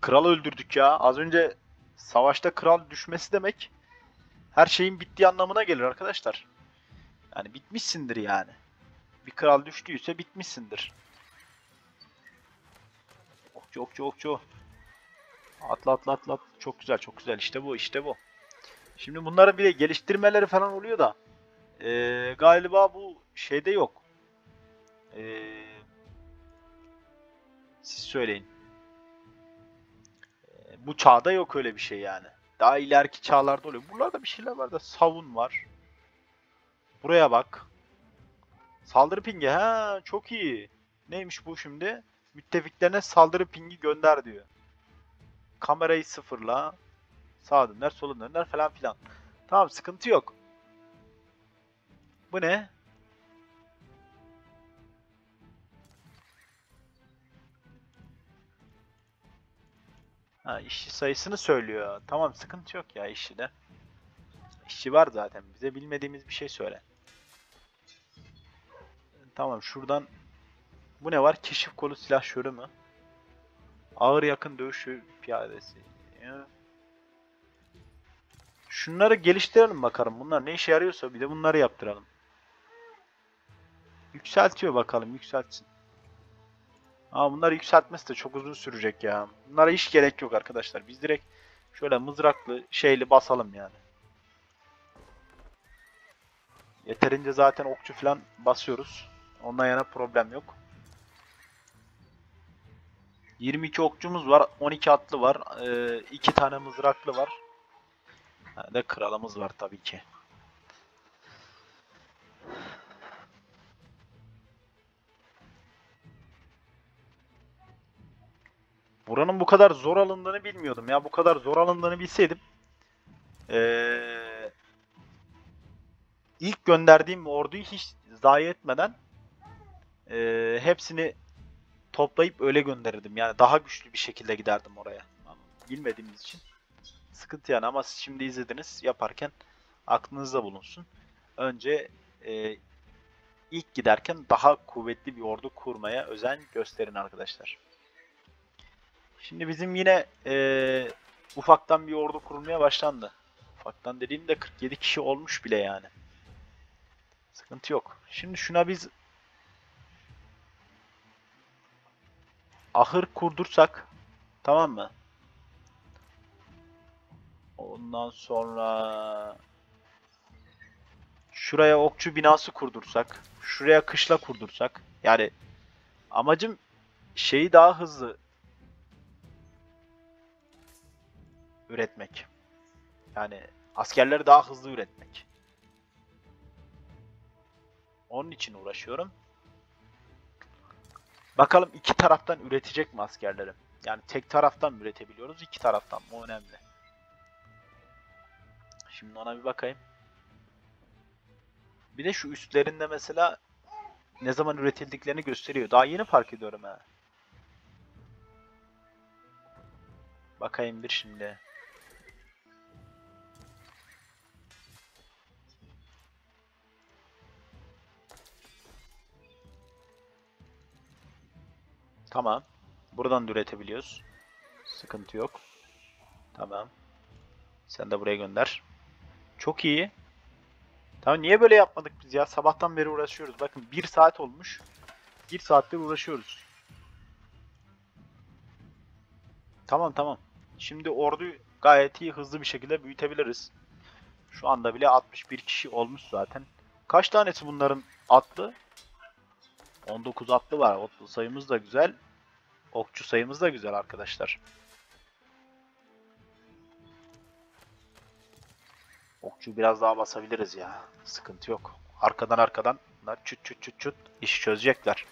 Kralı öldürdük ya. Az önce savaşta kral düşmesi demek her şeyin bittiği anlamına gelir arkadaşlar. Yani bitmişsindir yani. Bir kral düştüyse bitmişsindir. Okçu okçu okçu. Atla atla atla. Çok güzel çok güzel. İşte bu işte bu. Şimdi bunların bir de geliştirmeleri falan oluyor da. Ee, galiba bu şeyde yok. Ee, siz söyleyin. Ee, bu çağda yok öyle bir şey yani. Daha ileriki çağlarda oluyor. Buralarda bir şeyler var da. Savun var. Buraya bak. Saldırı pingi. Ha, çok iyi. Neymiş bu şimdi? Müttefiklerine saldırı pingi gönder diyor. Kamerayı sıfırla. Sağa dönler, sola dönler falan filan. Tamam, sıkıntı yok. Bu ne? Ha, işçi sayısını söylüyor. Tamam, sıkıntı yok ya işçi de. İşçi var zaten. Bize bilmediğimiz bir şey söyle. Tamam, şuradan. Bu ne var? Keşif kolu silahşörü mü? Ağır yakın dövüş piyadesi. Şunları geliştirelim bakalım. Bunlar ne işe yarıyorsa bir de bunları yaptıralım. Yükseltiyor bakalım, yükseltsin. Ama bunları yükseltmesi de çok uzun sürecek ya. Bunlara hiç gerek yok arkadaşlar. Biz direkt şöyle mızraklı şeyli basalım yani. Yeterince zaten okçu falan basıyoruz. Ondan yana problem yok. yirmi iki okçumuz var, on iki atlı var, iki tane mızraklı var. Bir de kralımız var tabii ki. Buranın bu kadar zor alındığını bilmiyordum ya. Bu kadar zor alındığını bilseydim. Ee, ilk gönderdiğim orduyu hiç zayi etmeden e, hepsini toplayıp öyle gönderirdim. Yani daha güçlü bir şekilde giderdim oraya. Bilmediğimiz için sıkıntı yani, ama siz şimdi izlediniz, yaparken aklınızda bulunsun. Önce e, ilk giderken daha kuvvetli bir ordu kurmaya özen gösterin arkadaşlar. Şimdi bizim yine e, ufaktan bir ordu kurulmaya başlandı. Ufaktan dediğimde kırk yedi kişi olmuş bile yani. Sıkıntı yok. Şimdi şuna biz ahır kurdursak, tamam mı? Ondan sonra şuraya okçu binası kurdursak, şuraya kışla kurdursak. Yani amacım şeyi daha hızlı üretmek. Yani askerleri daha hızlı üretmek. Onun için uğraşıyorum. Bakalım iki taraftan üretecek mi askerlerim? Yani tek taraftan mı üretebiliyoruz, iki taraftan mı? O önemli. Şimdi ona bir bakayım. Bir de şu üstlerinde mesela ne zaman üretildiklerini gösteriyor. Daha yeni fark ediyorum ha. Bakayım bir şimdi. Tamam. Buradan da üretebiliyoruz. Sıkıntı yok. Tamam. Sen de buraya gönder. Çok iyi. Tamam, niye böyle yapmadık biz ya? Sabahtan beri uğraşıyoruz. Bakın bir saat olmuş. Bir saattir uğraşıyoruz. Tamam tamam. Şimdi orduyu gayet iyi, hızlı bir şekilde büyütebiliriz. Şu anda bile altmış bir kişi olmuş zaten. Kaç tanesi bunların atlı? on dokuz atlı var. Otlu sayımız da güzel. Okçu sayımız da güzel arkadaşlar. Okçu biraz daha basabiliriz ya. Sıkıntı yok. Arkadan arkadan bunlar çüt çüt çüt çüt iş çözecekler.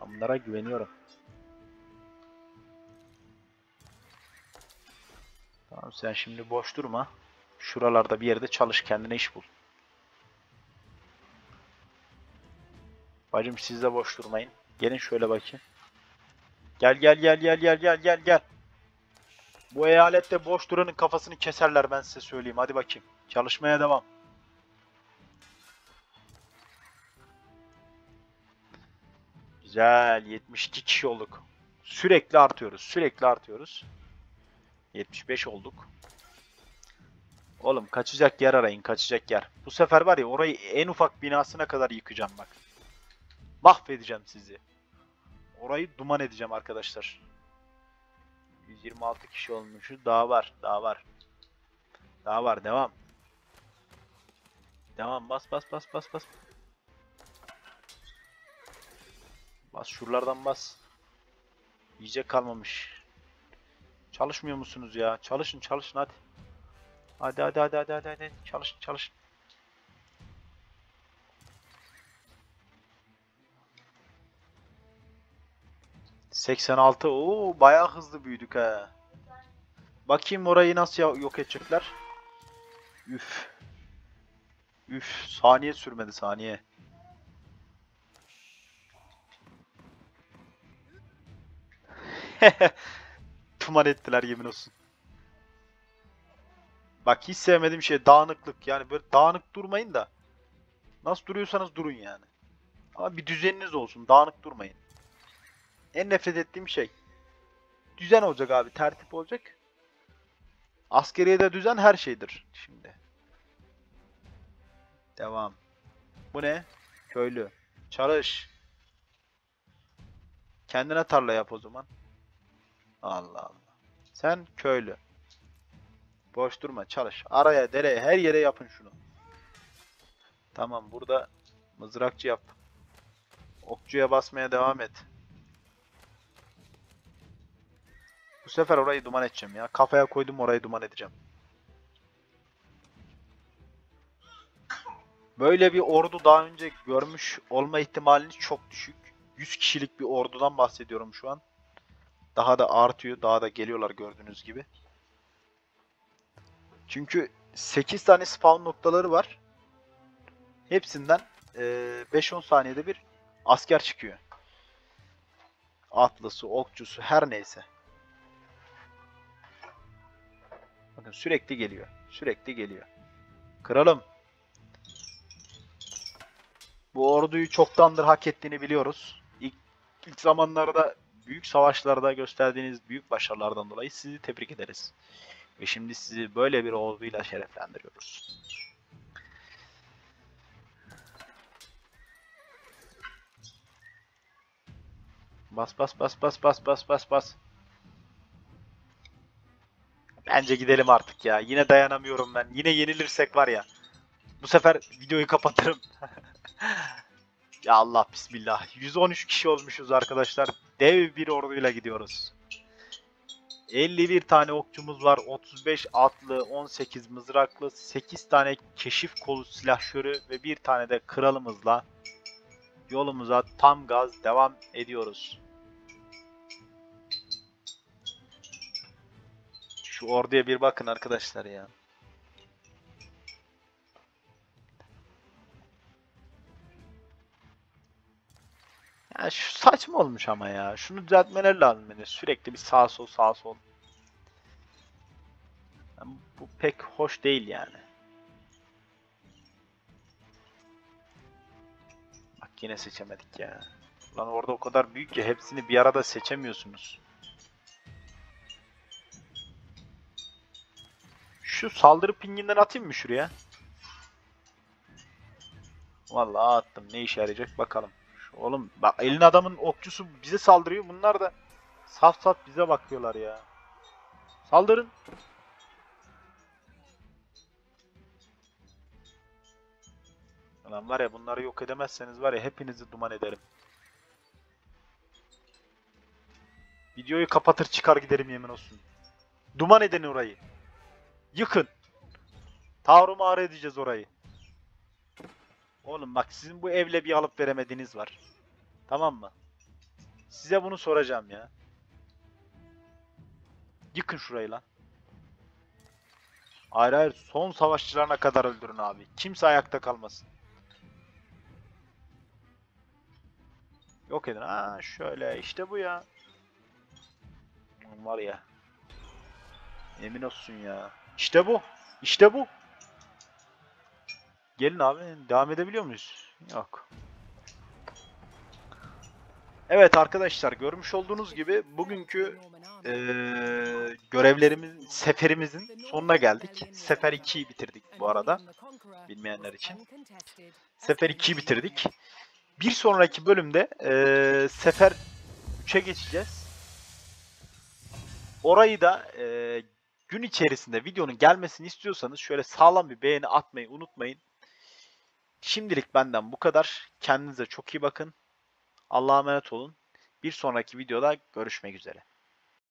Ben bunlara güveniyorum. Tamam, sen şimdi boş durma. Şuralarda bir yerde çalış, kendine iş bul. Bacım siz de boş durmayın. Gelin şöyle bakayım. Gel gel gel gel gel gel gel gel. Bu eyalette boş duranın kafasını keserler, ben size söyleyeyim. Hadi bakayım. Çalışmaya devam. Güzel. yetmiş iki kişi olduk. Sürekli artıyoruz. Sürekli artıyoruz. yetmiş beş olduk. Oğlum kaçacak yer arayın. Kaçacak yer. Bu sefer var ya, orayı en ufak binasına kadar yıkacağım bak. Mahvedeceğim sizi. Orayı duman edeceğim arkadaşlar. yüz yirmi altı kişi olmuşuz. Daha var. Daha var. Daha var. Devam. Devam. Bas bas bas bas bas. Bas şuralardan bas. Yiyecek kalmamış. Çalışmıyor musunuz ya? Çalışın çalışın hadi. Hadi hadi hadi hadi hadi. hadi. Çalışın çalışın. seksen altı. Oo, bayağı hızlı büyüdük ha. Bakayım orayı nasıl yok edecekler. Üf. Üf, saniye sürmedi saniye. Tuman ettiler yemin olsun. Bak hiç sevmediğim şey dağınıklık. Yani böyle dağınık durmayın da. Nasıl duruyorsanız durun yani. Ama bir düzeniniz olsun. Dağınık durmayın. En nefret ettiğim şey. Düzen olacak abi. Tertip olacak. Askeriye de düzen her şeydir. Şimdi. Devam. Bu ne? Köylü. Çalış. Kendine tarla yap o zaman. Allah Allah. Sen köylü. Boş durma. Çalış. Araya, dereye, her yere yapın şunu. Tamam. Burada mızrakçı yap. Okçuya basmaya devam et. Bu sefer orayı duman edeceğim ya. Kafaya koydum, orayı duman edeceğim. Böyle bir ordu daha önce görmüş olma ihtimaliniz çok düşük. yüz kişilik bir ordudan bahsediyorum şu an. Daha da artıyor. Daha da geliyorlar gördüğünüz gibi. Çünkü sekiz tane spawn noktaları var. Hepsinden beş on saniyede bir asker çıkıyor. Atlısı, okçusu, her neyse. Bakın sürekli geliyor. Sürekli geliyor. Kralım. Bu orduyu çoktandır hak ettiğini biliyoruz. İlk, ilk zamanlarda büyük savaşlarda gösterdiğiniz büyük başarılardan dolayı sizi tebrik ederiz. Ve şimdi sizi böyle bir orduyla şereflendiriyoruz. Bas bas bas bas bas bas bas bas. Bence gidelim artık ya. Yine dayanamıyorum ben. Yine yenilirsek var ya. Bu sefer videoyu kapatırım. Ya Allah, bismillah. yüz on üç kişi olmuşuz arkadaşlar. Dev bir orduyla gidiyoruz. elli bir tane okçumuz var. otuz beş atlı, on sekiz mızraklı, sekiz tane keşif kolu silahşörü ve bir tane de kralımızla yolumuza tam gaz devam ediyoruz. Şu orduya bir bakın arkadaşlar ya. Ya şu saçma olmuş ama ya. Şunu düzeltmeleri lazım beni. Sürekli bir sağ sol sağ sol. Yani bu pek hoş değil yani. Bak yine seçemedik ya. Lan orada o kadar büyük ki hepsini bir arada seçemiyorsunuz. Şu saldırı pinginden atayım mı şuraya? Vallahi attım. Ne işe yarayacak bakalım. Oğlum bak elin adamın okçusu bize saldırıyor. Bunlar da saf saf bize bakıyorlar ya. Saldırın. Lan var ya bunları yok edemezseniz var ya hepinizi duman ederim. Videoyu kapatır çıkar giderim yemin olsun. Duman edin orayı. Yıkın. Tavrımı ağrı edeceğiz orayı. Oğlum bak sizin bu evle bir alıp veremediğiniz var. Tamam mı? Size bunu soracağım ya. Yıkın şurayı lan. Hayır hayır son savaşçılarına kadar öldürün abi. Kimse ayakta kalmasın. Yok edin. Ha şöyle işte bu ya. Var ya. Emin olsun ya. İşte bu. İşte bu. Gelin abi. Devam edebiliyor muyuz? Yok. Evet arkadaşlar görmüş olduğunuz gibi bugünkü ee, görevlerimiz, seferimizin sonuna geldik. Sefer ikiyi bitirdik bu arada. Bilmeyenler için. Sefer ikiyi bitirdik. Bir sonraki bölümde ee, Sefer üçe geçeceğiz. Orayı da ee, gün içerisinde videonun gelmesini istiyorsanız şöyle sağlam bir beğeni atmayı unutmayın. Şimdilik benden bu kadar. Kendinize çok iyi bakın. Allah'a emanet olun. Bir sonraki videoda görüşmek üzere.